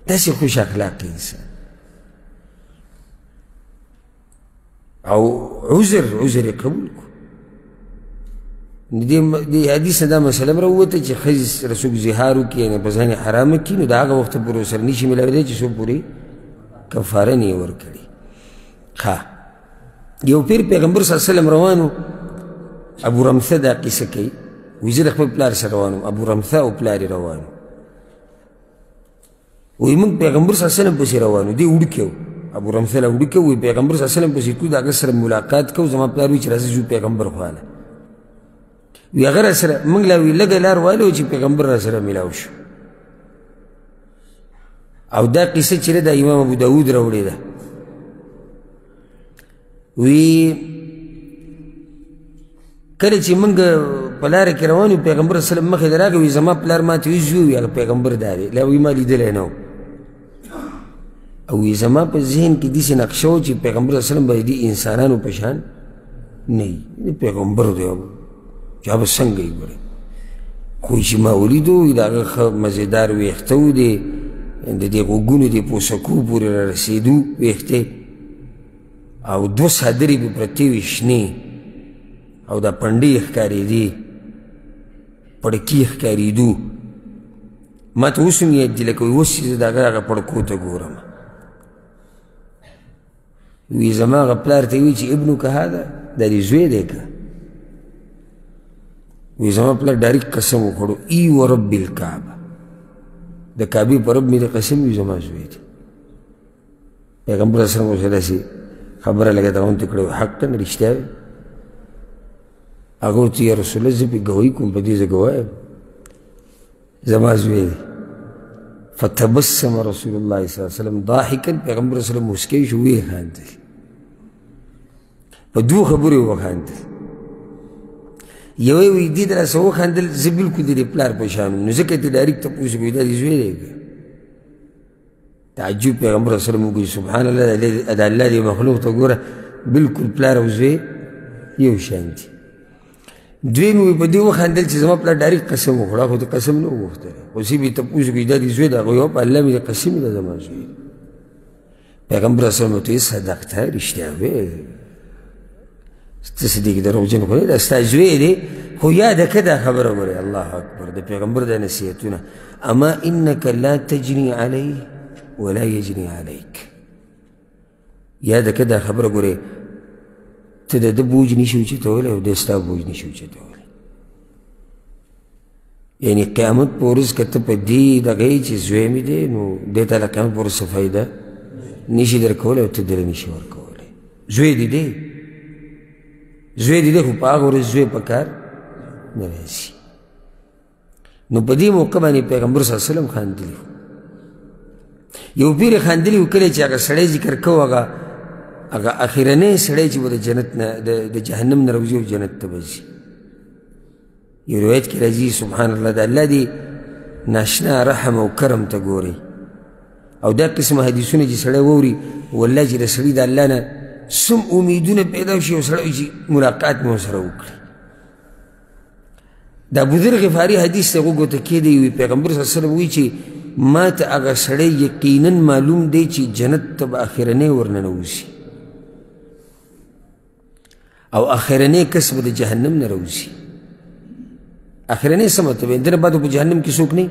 دا سی خوش اخلاقی انسان او عذر عذر قبول کو دی حدیث دا مسئلہ مروتا چی خیز رسول زہارو کی یعنی بزانی حرام کی نو دا آگا وقت پورو سر نیشی ملاو دے چی سو پوری کفارہ نیور کری خواہ یو پیر پیغمبر صلی اللہ علیہ وسلم روانو ابو رمثہ دا قیسہ کی ویزر اخبر پلار سا روانو ابو رمثہ او پلاری روانو وی منگ پیغمبر صلی اللہ علیہ وسلم پسی روانو دی اوڑکیو ابو رمثہ لوڑکیو وی پیغمبر صلی اللہ علیہ وسلم پسی کو دا اگر سر ملاقات کو زمان پلاروی چرازی جو پیغمبر خوالا وی اگر اسر منگ لاوی لگا لاروالو چی پیغمبر اسر ملاوشو او دا قیسہ چلے دا امام ابو داود روڑے دا کله چې موږ په لاره کې روان یو پیغمبر صلی الله علیه وسلم مخې ته راغی وایي زما پلار ما ته ویزي وي هغه پیغمبر دا دی لا وایي ما لیدلی نه و او وایي زما په ذهن کې داسې نقشه و چې پیغمبر صلی الله علیه وسلم به د دې انسانانو په شان نه وي د پیغمبر دی چې هغه به څنګه یې ګورې خو چې ما ولیدو وایي د هغه ښه مزېدار ویښته و د د دې غوږونو د پوڅکو پورې رارسېدو ویښتې او دوه څادرې به پرتې وې شنې او دا پندی اخکاری دی پڑکی اخکاری دو ما تا اسم یاد دی لکوی وسیز دا اگر اگر پڑکو تا گورم وی زمان اگر پلار تاوی چی ابنو کہا دا دا دی زوی دیکھا وی زمان پلار داری قسم اکھڑو ای و رب الکعبہ دا کعبی پر رب میرے قسم وی زمان زوی دی پیغمبر صلی اللہ علیہ وسلم خبر لگا تا ہون تکڑو حق تن رشتہ ہے اگر تو یا رسول اللہ زبی گوئی کن پا دیز گوائے زمازوئے دی فتبسم رسول اللہ صلی اللہ علیہ وسلم ضاحکاً پیغمبر صلی اللہ علیہ وسلم مسکیش ہوئے خاندے پا دو خبری ہوا خاندے یوئے وی دید راسا ہوا خاندے زبیل کو دیدے پلار پشانو نزکتی داریک تا پوسی کوئی داری زوئے لے گا تعجب پیغمبر صلی اللہ علیہ وسلم سبحان اللہ ادا اللہ دی مخلوق تا گورا بلکل پلار ہو زوئے یو شاندی دوی موی پا دیو خاندل چیز ما پلا ڈاریک قسم اکھڑا خود قسم نو گفتا ہے اسی بھی تپوز گیدہ دی زوید آگوی ہو پا اللہ میرے قسم دا زمان زوید پیغمبر صلی اللہ علیہ وسلم تو یہ صدقت ہے رشتہ ہوئے تصدیق در روجن کھولے دا استا زوید ہے خو یاد کدہ خبر ہوئے اللہ اکبر دا پیغمبر دا نصیحتونا اما انکا لا تجنی علی ولا یجنی علیک یاد کدہ خبر ہوئے تا دا دا بوج نیشو چی تولے و دا ستا بوج نیشو چی تولے یعنی قیامت پورس کتا پا دی دا گئی چی زوی می دے نو دیتا دا قیامت پورس فائدہ نیشی در کولے و تا دل نیشی ور کولے زوی دی دے زوی دی دے خوب آگ ورز زوی پکار نویسی نو پا دی موقع بانی پیغمبر صلی اللہ علیہ وسلم خاندلی ہو یو پیر خاندلی ہو کلے چی اگر سڑے ذکر کو اگا اگر آخرانے سڑے چی وہ دا جہنم نروزی و جنت تبزی یہ روایت کی رضی سبحان اللہ دا اللہ دی ناشنا رحم و کرم تا گوری او دا قسم حدیثون جی سڑے ووری واللہ جی رسولی دا اللہ نا سم امیدون پیداوشی و سڑے جی ملاقات میں سر اکلی دا بذر غفاری حدیث تا گو تکی دی وی پیغمبر صلی اللہ علیہ وسلم وی چی ما تا اگر سڑے یقیناً معلوم دی چی جنت تب آخرانے ورننوزی او آخرانے کس با جہنم نروزی آخرانے سمت اندر باتو پا جہنم کی سوک نہیں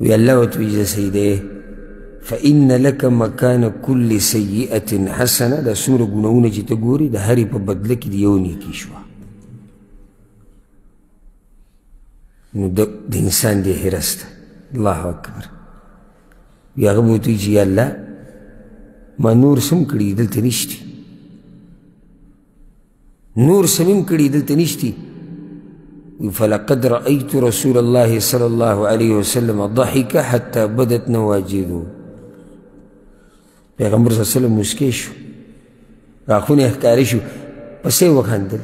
وی اللہ و توجہ سیدے فَإِنَّ لَكَ مَكَانَ كُلِّ سَيِّئَةٍ حَسَنَ دا سمر گناہون جی تگوری دا ہری پا بدلکی دیونی کی شوا نو دا انسان دے حرست اللہ اکبر وی اغبو توجہ اللہ ما نور سم کری دلتا نشتی نور سمیم کری دلتا نشتی فَلَقَدْ رَأَيْتُ رَسُولَ اللَّهِ صَلَى اللَّهُ عَلَيْهِ وَسَلَّمَ ضَحِكَ حَتَّى بَدَتْ نَوَاجِدُو پیغمبر صلی اللہ علیہ وسلم مسکے شو راکھون احکاری شو پسے وکھان دل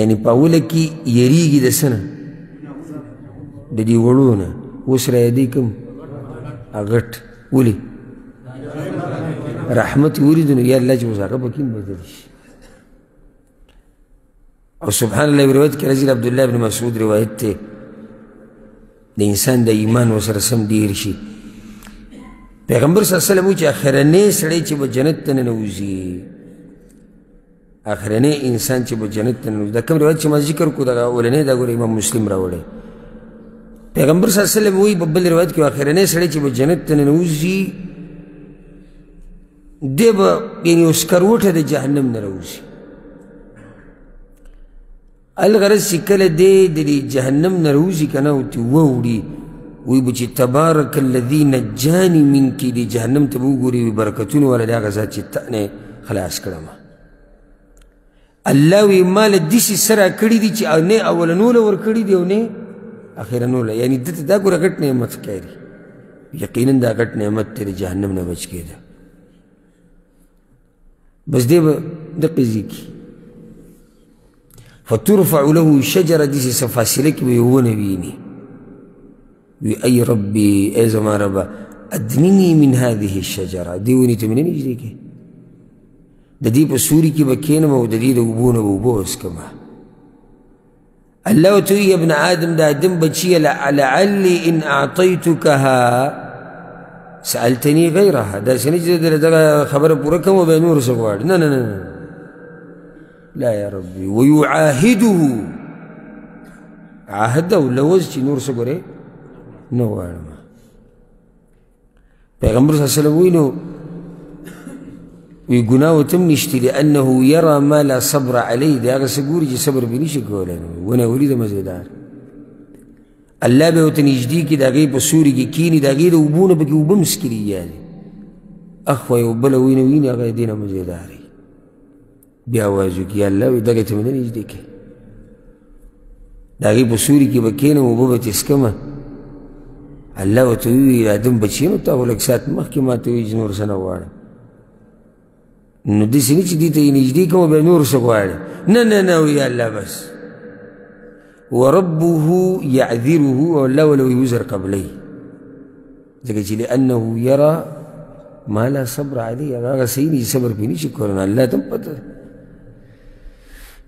یعنی پاولا کی یریگی دسنا دلی وڑونا اس رای دی کم اگٹ اولی رحمت وریدونو یا اللہ جو مزاقب وکیم بردلش. اور سبحان اللہ روایت کہ رضی عبداللہ بن مسعود روایت تے دا انسان دا ایمان و سرسم دیر شی پیغمبر صلی اللہ علیہ وسلم چی آخرانے سڑے چی با جنت تننوزی، آخرانے انسان چی با جنت تننوزی. دا کم روایت چی ما ذکر کو دا اولانے دا گورا امام مسلم راوڑے پیغمبر صلی اللہ علیہ وسلم وی ببل روایت کہ آخرانے سڑے چی با جنت تننوزی دے با یعنی اس کروٹا دے جہنم نروزی. الغرض سکل دے دلی جہنم نروزی کناو تی ووڑی وی بچی تبارک اللذی نجانی من کی دی جہنم تبو گوری وی برکتون والا دیا غزات چی تانے خلاص کرما. اللہ وی مال دیسی سرہ کری دی چی اونے اولنولا ور کری دی اونے آخرنولا، یعنی دت دا گورا گٹ نعمت کری، یقیناً دا گٹ نعمت تیرے جہنم نبچ کے دا بس دے با دقیزی کی فَتُرْفَعُ لَهُ شَجَرَ دِسِ سَفَاسِلَ کی بے ہوا نبینی بے ای ربی اے زمان ربا ادنینی من هذه الشجرہ دیونی تمنی نجلے کے دا دی پا سوری کی بکینما و دا دی دا بونا بوس کما. اللہ توی ابن آدم دا دم بچی لعلی ان اعطیتکها سألتنی غیرها دا سنجد دا خبر پورکم و بینور سکوار نا نا نا لا يا ربي ويعاهده عاهده اللوز چی نور سکو رے نوارما. پیغمبر صلی اللہ علیہ وسلم وینو وی گناو تم نشتی لأنه يرى ما لا صبر علی دے آگا سکوری جی صبر بھی نشکو لینو وناولی دا مزیدار اللہ بے وطن اجدی کی دا غیب سوری کی کینی دا غیب اوبون بکی اوبمس کری جالی اخوی اوبلوین وین آگا دینا مزیداری بی آوازو کی اللہ وی داگت مدن اجدے کے داگی بسوری کی بکینم و ببت اسکمہ اللہ و تویوی آدم بچینو تاو لکسات مخ کی ما تویوی جنور سنوارا نو دیسی نیچی دیتا این اجدے کم و بے نور سکوارا نا نا نا وی اللہ بس و ربوہو یعذیروہو و اللہ ولو یوزر قبلی داگی چی لئنہو یرا مالا صبر علی آگا سینی صبر پینی شکورنا اللہ تم پتر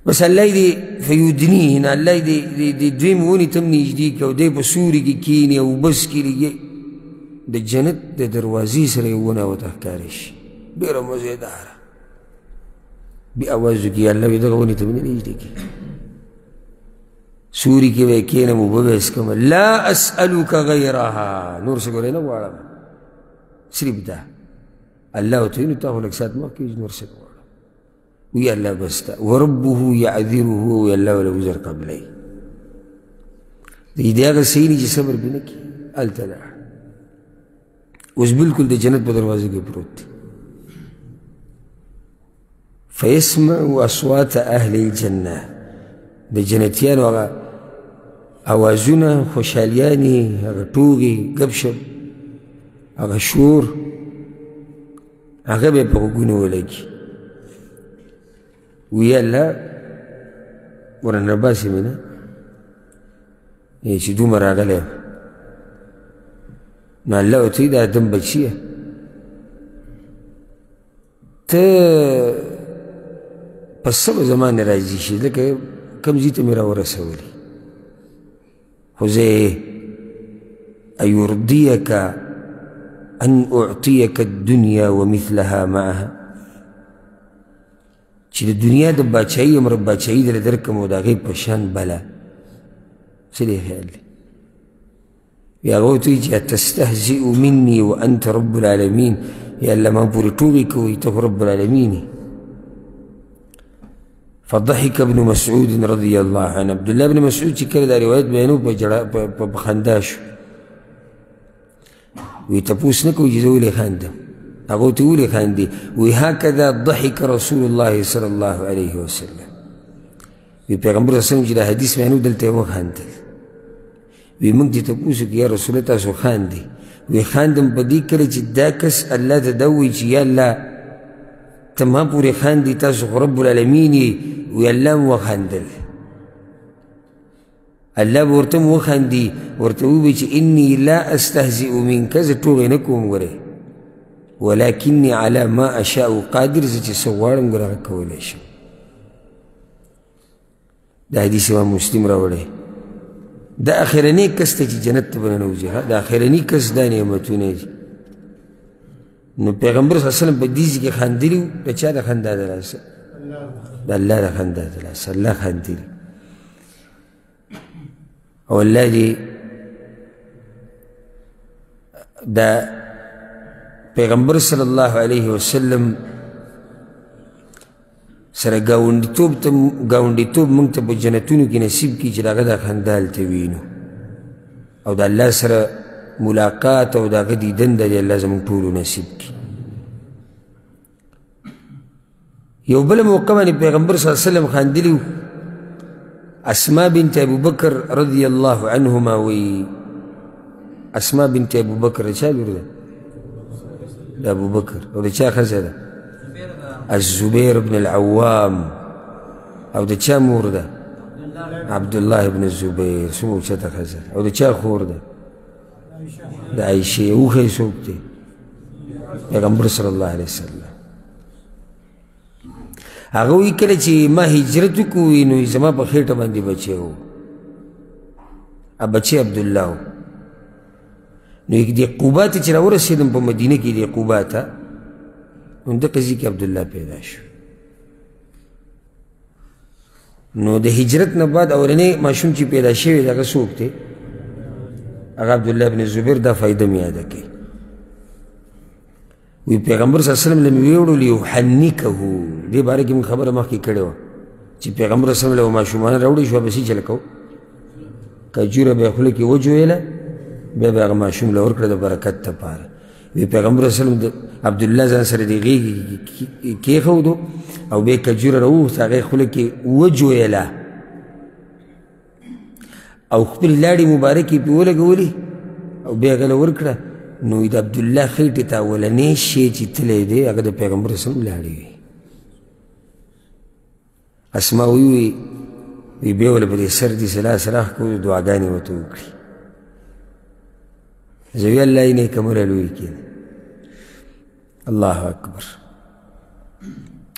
بس اللہ دے فیودنیہن اللہ دے دوی مونی تم نیجدی کیا دے بسوری کی کینی او بس کی لئے دے جنت دے دروازی سر اونا و تحکارش بیرا مزیدارا بی آوازو کی اللہ دے گونی تم نیجدی کیا سوری کی بے کینم و ببیس کم لا اسألوک غیرہا نور سکولینا وارا سریب دا اللہ تعالیٰ تاہو لکسات ماکی جنور سکولینا وی اللہ بستا وربوہو یعذیروہو وی اللہ ولی وزر قبلی یہ دیاغا سینی جی صبر بھی نکی التلا اس بالکل دے جنت بدروازے کے پروت تھی فَيَسْمَعُ أَصْوَاتَ أَهْلِ الْجَنَّةِ دے جنتیان وغا آوازونا خوشحالیانی اگر ٹوگی گبشب اگر شور اگر بے پاکونو لگی وی اللہ ورن رباسی منا یہ چی دو مراغلے نا اللہ اتوی دا دم بچی ہے تا پس سب زمان راجی شید لکہ کم زیتا میرا ورسولی خوزے ایردیک ان اعطیک الدنیا ومثلها معها چلی دنیا دا باچائی امر باچائی در درکم و دا غیب پشان بلا سلی خیال دی یا غو توی جا تستہزئ منی و انت رب العالمین یا اللہ ما پوری ٹوگی کوئی تو رب العالمینی. فضحک ابن مسعود رضی اللہ عنہ عبداللہ ابن مسعود چی کردہ روایت بینو پا بخنداشو وی تپوس نکو جزو لی خاندم اگو تیولی خاندی وی ہاکذا ضحک رسول اللہ صلی اللہ علیہ وسلم وی پیغمبر صلی اللہ علیہ وسلم جدا حدیث میں انو دلتے وہ خاندی وی منگ دی تپوسو کہ یا رسول اللہ سو خاندی وی خاندم پا دی کلی چی داکس اللہ تدوی چی یا اللہ تمہاں پوری خاندی تاسو رب العالمینی وی اللہ مو خاندل اللہ بورتم وہ خاندی ورتوی بچی انی لا استہزئ منک زٹوغی نکو مورے ولكني على ما أشاء قادر زي سوارم قرأ كوليش. ده حديث ما مسلم راوله. ده آخرني كس تجي جنت بنا نوزيها. ده آخرني كس داني أمتونه. نو پیغمبر صلی اللہ علیہ وسلم پر دیزی کے خاندیلیو دا چاہ دا خاندہ دلاسا دا اللہ دا خاندہ دلاسا اللہ خاندیلی او اللہ دی دا پیغمبر صلی اللہ علیہ وسلم سر گاونڈی توب منگتا پا جنتونو کی نصیب کی جلاغ دا خاندال تبینو او دا اللہ سر ملاقات او دا غدی دن دا دی اللہ زمان پولو نصیب کی. یو بلا موقعانی پیغمبر صلی اللہ علیہ وسلم خاندلیو اسما بنت ابو بکر رضی اللہ عنہما وی اسما بنت ابو بکر چا بیردہ دا ابو بکر او دا چا خزہ دا الزبیر بن العوام او دا چا موردہ عبداللہ بن الزبیر سمو چا تا خزہ او دا چا خوردہ دا عائشہ او خی سوکتے پیغمبر صلی اللہ علیہ وسلم اگوی کلے چی ما ہجرتو کوئی نوی زمان پا خیٹا باندی بچے ہو اب بچے عبداللہ ہو نوی دی قوبات چی ناورا سیدم پا مدینہ کی دی قوباتا ان دا قضی کی عبداللہ پیدا شو نو دا ہجرت نباد اولنے ماشون چی پیدا شوی دا سوکتے اگر عبداللہ بن زبیر دا فائدہ میادہ کی وی پیغمبر صلی اللہ علیہ وسلم لمیویوڑو لیو حنیکہو دے بارے کی من خبر مخی کڑے ہو چی پیغمبر صلی اللہ علیہ وسلم ما شمانا روڑی شوا بسی چلکو کجور بے خلقی وجویلہ بے بے اغما شم لورکڑا دا برکت تا پارا وی پیغمبر صلی اللہ علیہ وسلم عبداللہ زن سر دی غیقی کی خود ہو او بے کجور روح تا غی خلقی وجویلہ او خپل لاړی مبارکی پی ولګولی او بیا غل ورکړه نو د عبدالله خیټې ته اولنې شی چې تللی دی هغه د پیغمبر صلی الله علیه وسلم اسما وی وی بیا ورله په دې سر دې سلا سلاح کوو دعاګانې ورته وکړي زه وی الله یې نیکمرغه لوی کړي الله اکبر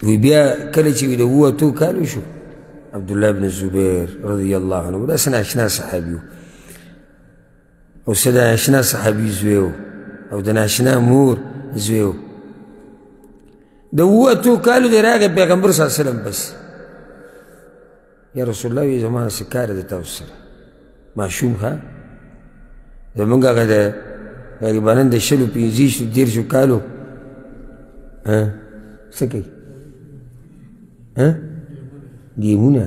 وی بیا کله چې وی د ووتو کالو شو عبداللہ بن زبیر رضی اللہ عنہ دا سن اشنا صحابیو او سدا اشنا صحابی زویو او دن اشنا مور زویو دا ہوا تو کالو دے راگے پیغمبر صلی اللہ علیہ وسلم بس یا رسول اللہ وی زمان سکار دیتا وصر معشوم خواہ دا منگا گا دا غریبانند شلو پینزیشو دیر شو کالو سکی ہاں دیمونه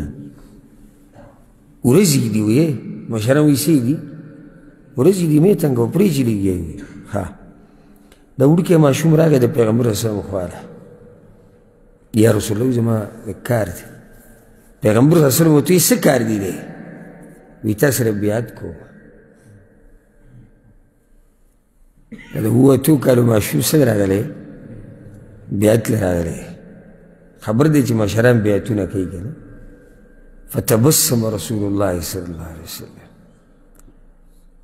ورزی دیویه مشارمی سیدی ورزی دیمیتن گو پریجی لیگیه خواه داوری که ما شوم راگه دا پیغمبر صلی اللہ علیہ وسلم یا رسول اللہ زمان کار دی پیغمبر صلی اللہ علیہ وسلم توی سکار دی دی ویتا سر بیاد کو داوری تو کارو ما شوم سر راگه لی بیاد لراگه لی خبر دے چی مشارم بیعتو نہ کئی گئے فتبسم رسول اللہ صلی اللہ علیہ وسلم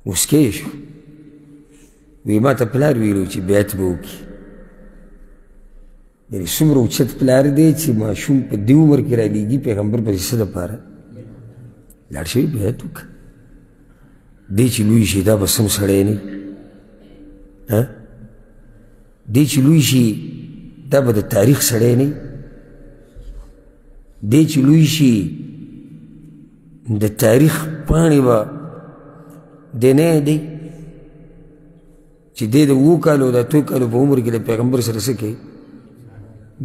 مسکیشو وی ما تا پلار ویلو چی بیعت باوکی یعنی سمر اوچت پلار دے چی ما شوم پا دیو مر کرا لیگی پیغمبر پاسی صدا پارا لارشوی بیعتو کا دے چی لوی شیدہ بسم سڑینی دے چی لوی شیدہ با دا تاریخ سڑینی دے چلوئی شی دا تاریخ پانی با دے نئے دے چی دے دا وہ کالو دا تو کالو پا عمر کی دا پیغمبر صلی اللہ علیہ وسلم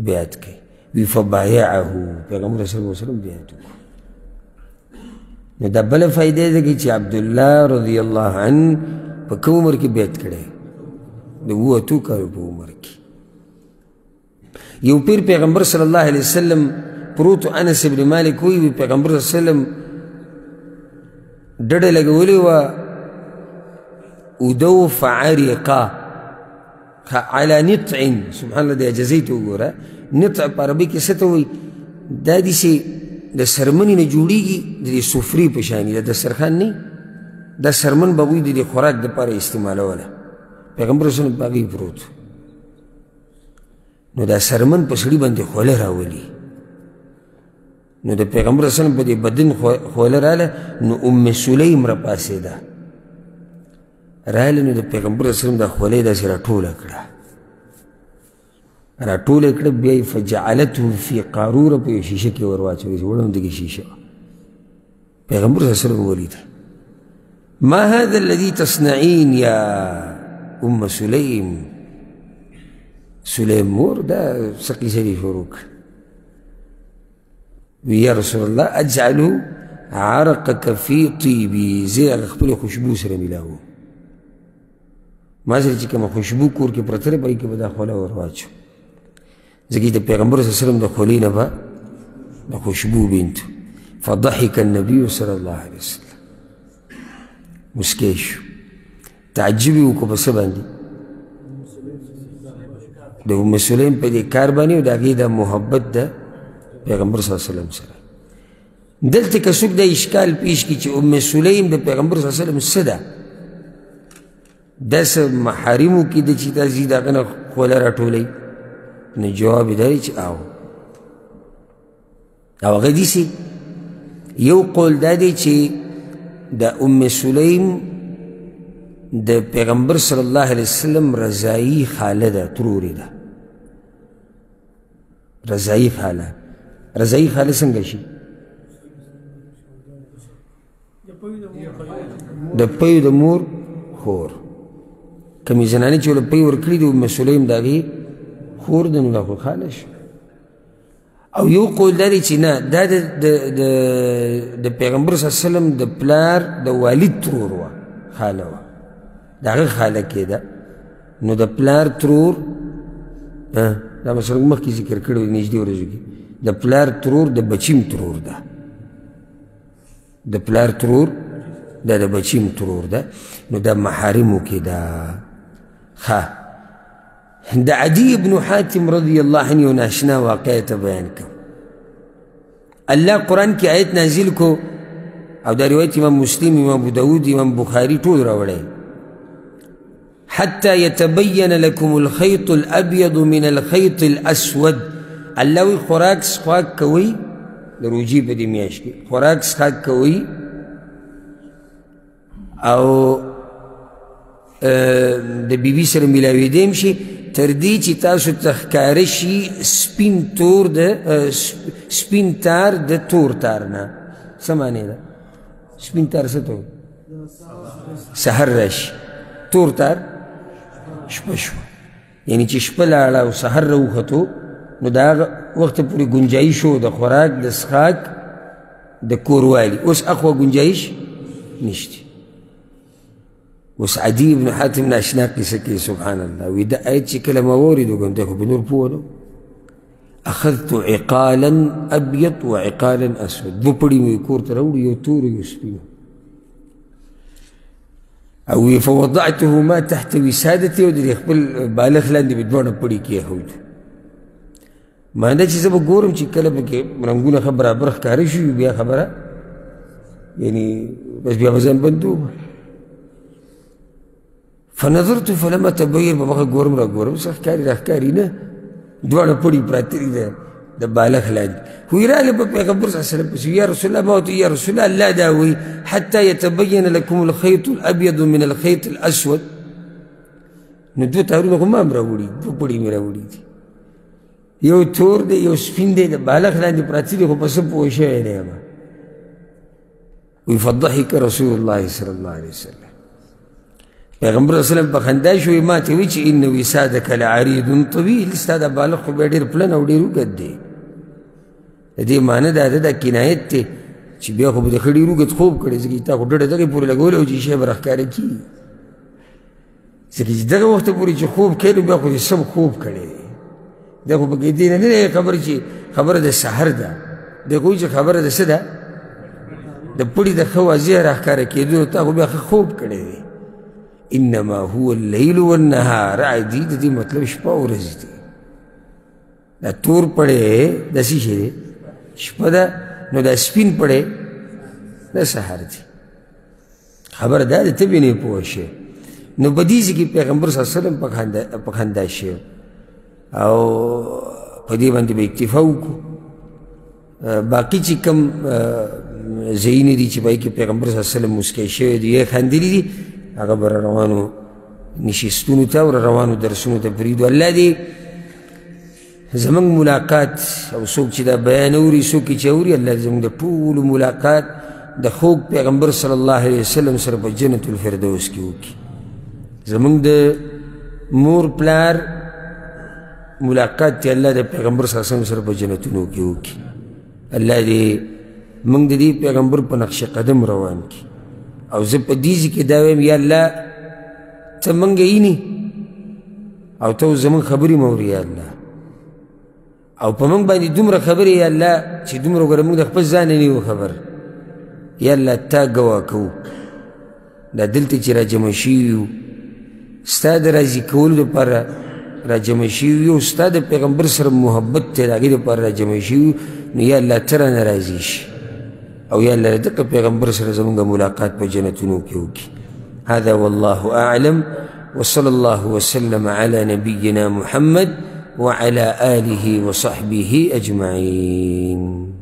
بیعت کی وی فبایعہو پیغمبر صلی اللہ علیہ وسلم بیعتو دا بلا فائدہ دے کہ چی عبداللہ رضی اللہ عنہ پا کم عمر کی بیعت کرے دا وہ تو کالو پا عمر کی یو پیر پیغمبر صلی اللہ علیہ وسلم پروتو انس ابن مالک ہوئی بھی پیغمبر صلی اللہ علیہ وسلم ڈڑے لگے ولی و ادو فعریقا علا نطعن سبحان اللہ دیا جزیتو گو رہا نطع پا عربی کی ستا ہوئی دا دی سے دا سرمنی نجوڑی گی دی سفری پشانی دا سرخان نہیں دا سرمن باوی دی خوراک دا پارا استعمال والا پیغمبر صلی اللہ علیہ وسلم باقی پروتو نو دا سرمن پسلی بند خوال راولی، نو دا پیغمبر صلی اللہ علیہ وسلم پا بدن خوال رالا، نو ام سلیم را پاسی دا رالا، نو دا پیغمبر صلی اللہ علیہ وسلم دا خوالی دا سی را طول اکڑا را طول اکڑا بیای فجعلتو فی قارور پا شیشہ کی ورواچو گیسی وڑا اندگی شیشہ پیغمبر صلی اللہ علیہ وسلم ولی دا ما هذا الذي تصنعين يا ام سلیم؟ سلیم مور دا سقی سری شروع وی یا رسول اللہ اجعلو عرقک فی طیبی زیر اخبر خوشبو سر ملاو ماسر چکا ما خوشبو کور کی پرتر پایی که بدا خولا ورواجو زکی دا پیغمبر صلی اللہ علیہ وسلم دا خولی نبا دا خوشبو بینتو فضحک النبی صلی اللہ علیہ وسلم مسکیشو تعجبیو کو بس باندی دا ام سلیم پہ دے کار بانی و دا گئی دا محبت دا پیغمبر صلی اللہ علیہ وسلم سر دلتے کسوک دا اشکال پیش کی چی ام سلیم دا پیغمبر صلی اللہ علیہ وسلم صدا دا سا محارمو کی دا چی تا زید آگنا خولا راتو لئی انہی جواب داری چی آو آو غدی سی یو قول دا دے چی دا ام سلیم دا پیغمبر صلی اللہ علیہ وسلم رضائی خالہ دا تروری دا رضائی خالہ رضائی خالہ سنگا شی دا پیو دا مور خور کمی زنانی چولا پیو ورکلی دا ام سلیم دا گی خور دا نگا خور خالہ شی او یو قول داری چی نا دا دا پیغمبر صلی اللہ علیہ وسلم دا پلار دا والد تروروا خالہ وا دا غیر خالہ کی دا نو دا پلار ترور دا مسئلہ مخ کی ذکر کردو نیجدی ورزو کی دا پلار ترور دا بچیم ترور دا دا پلار ترور دا دا بچیم ترور دا نو دا محارمو کی دا خواہ دا عدی ابن حاتم رضی اللہ عنہ ناشنا واقعیت بیان کم اللہ قرآن کی آیت نازل کو او دا روایت امام مسلم امام ابو داود امام بخاری طول راوڑے حتى يتبين لكم الخيط الأبيض من الخيط الأسود اللوي خوراك سخواك كوي دروجي بدي مياشكي خوراك سخواك كوي او ده بيبي سر ملاوي ديمشي تردي چي تاسو تخكارشي سپين تور ده سپين تار ده تور تارنا سمانه ده سپين تار ستو سهر راشي تور تار شپا شوا یعنی چی شپا لالا و سحر رو خطو نو دا وقت پوری گنجائش ہو دا خوراک دا سخاک دا کوروالی اس اقوی گنجائش نشتی اس عدی ابن حاتم ناشنا قیسکی سبحان اللہ وی دا آیت چی کلمہ واردو گم دیکھو بنور پوانو اخذت عقالا ابیت و عقالا اسود دو پڑی موی کورتا روڑی یو توری یو سپینو اوی فوضعتهما تحت وسادتی و در اخبر بالخ لاندی بدوانا پڑی کیا ہوئی ماندہ چیزا با گورم چی کلب کہ رنگون خبرہ برخ کارشو بیا خبرہ یعنی بس بیا غزان بندو فنظرتو فلما تبویر بابا گورم را گورم سخ کاری راک کاری نا دوانا پڑی پراتری دا بالخ لاندی ہوئی را لبا پیغمبر صلی اللہ علیہ وسلم پسیو یا رسول اللہ موتو یا رسول اللہ اللہ دا ہوئی حتی یتبین لکم الخیط الابید من الخیط الاسود نو دو تارون اکو مام را وڑی دو پڑی میرا وڑی دی یو تور دے یو سپین دے بالخ لاندی پراتی دے خو پسپ پوشے ہے نیا ما وی فضحک رسول اللہ صلی اللہ علیہ وسلم پیغمبر صلی اللہ علیہ وسلم بخنداش ہوئی ماتے ہوئی چی انوی سادک العرید طویل استادا بالخ خو بیڑیر پلن او دیرو گد دے دے معنی دا دا کنایت تے چی بیا خوب دخلی روگت خوب کرے زکی تا خود دردگی پوری لگولے ہو جی شای برخکارے کی زکی جی دقا وقت پوری چی خوب کرے بیا خود سب خوب کرے دا خوب بگیتی نا دے خبر چی خبر دا سحر دا دے خوب چی خبر دا سدا دا پوری دا خوازی رخکارے کی دو تا خوب بیا خوب کرے انما هو اللیل والنہار عدی دا دی مطلب شپاو رزی دی دا تور پڑے دا سی شدے شپا دا نو دا سپین پڑے دا سحر دی خبر دا دا تبی نہیں پوشے نو بدیزی کی پیغمبر صلی اللہ علیہ وسلم پکھاندہ شے او قدیبا دی با اکتفاو کو باقی چی کم زینی دی چی بایی که پیغمبر صلی اللہ علیہ وسلم مسکای شوی دی یا خاندلی دی اگر بر روانو نشستونو تا و روانو درسونو تا پریدو اللہ دی زمان ملاقات او سوک چی دا بیانوری سوکی چاوری اللہ دی زمان دا پول ملاقات دا خوک پیغمبر صلی اللہ علیہ وسلم سر پا جنت الفردوس کی ہوکی زمان دا مور پلار ملاقات تی اللہ دا پیغمبر صلی اللہ علیہ وسلم سر پا جنتونو کی ہوکی اللہ دی منگ دی پیغمبر پا نقش قدم روان کی او زب پا دیزی که داویم یا اللہ تا منگ اینی او تاو زمان خبری موری یا اللہ او پا منگ باندی دمرا خبری یا اللہ چی دمرا گره منگ دا خبر زاننی و خبر یا اللہ تا گواکو دا دلتا چی را جمشیویو ستا دا رازی کولو دا پا را جمشیویو ستا دا پیغمبر سر محبت تیلاغی دا پا را جمشیویو نو یا اللہ ترہ نرازیش او یا اللہ دقا پیغمبر صلی اللہ علیہ وسلم ملاقات پا جنتنو کی ہوگی. هذا واللہ اعلم وصل اللہ وسلم علی نبینا محمد وعلى آلہ وصحبہ اجمعین.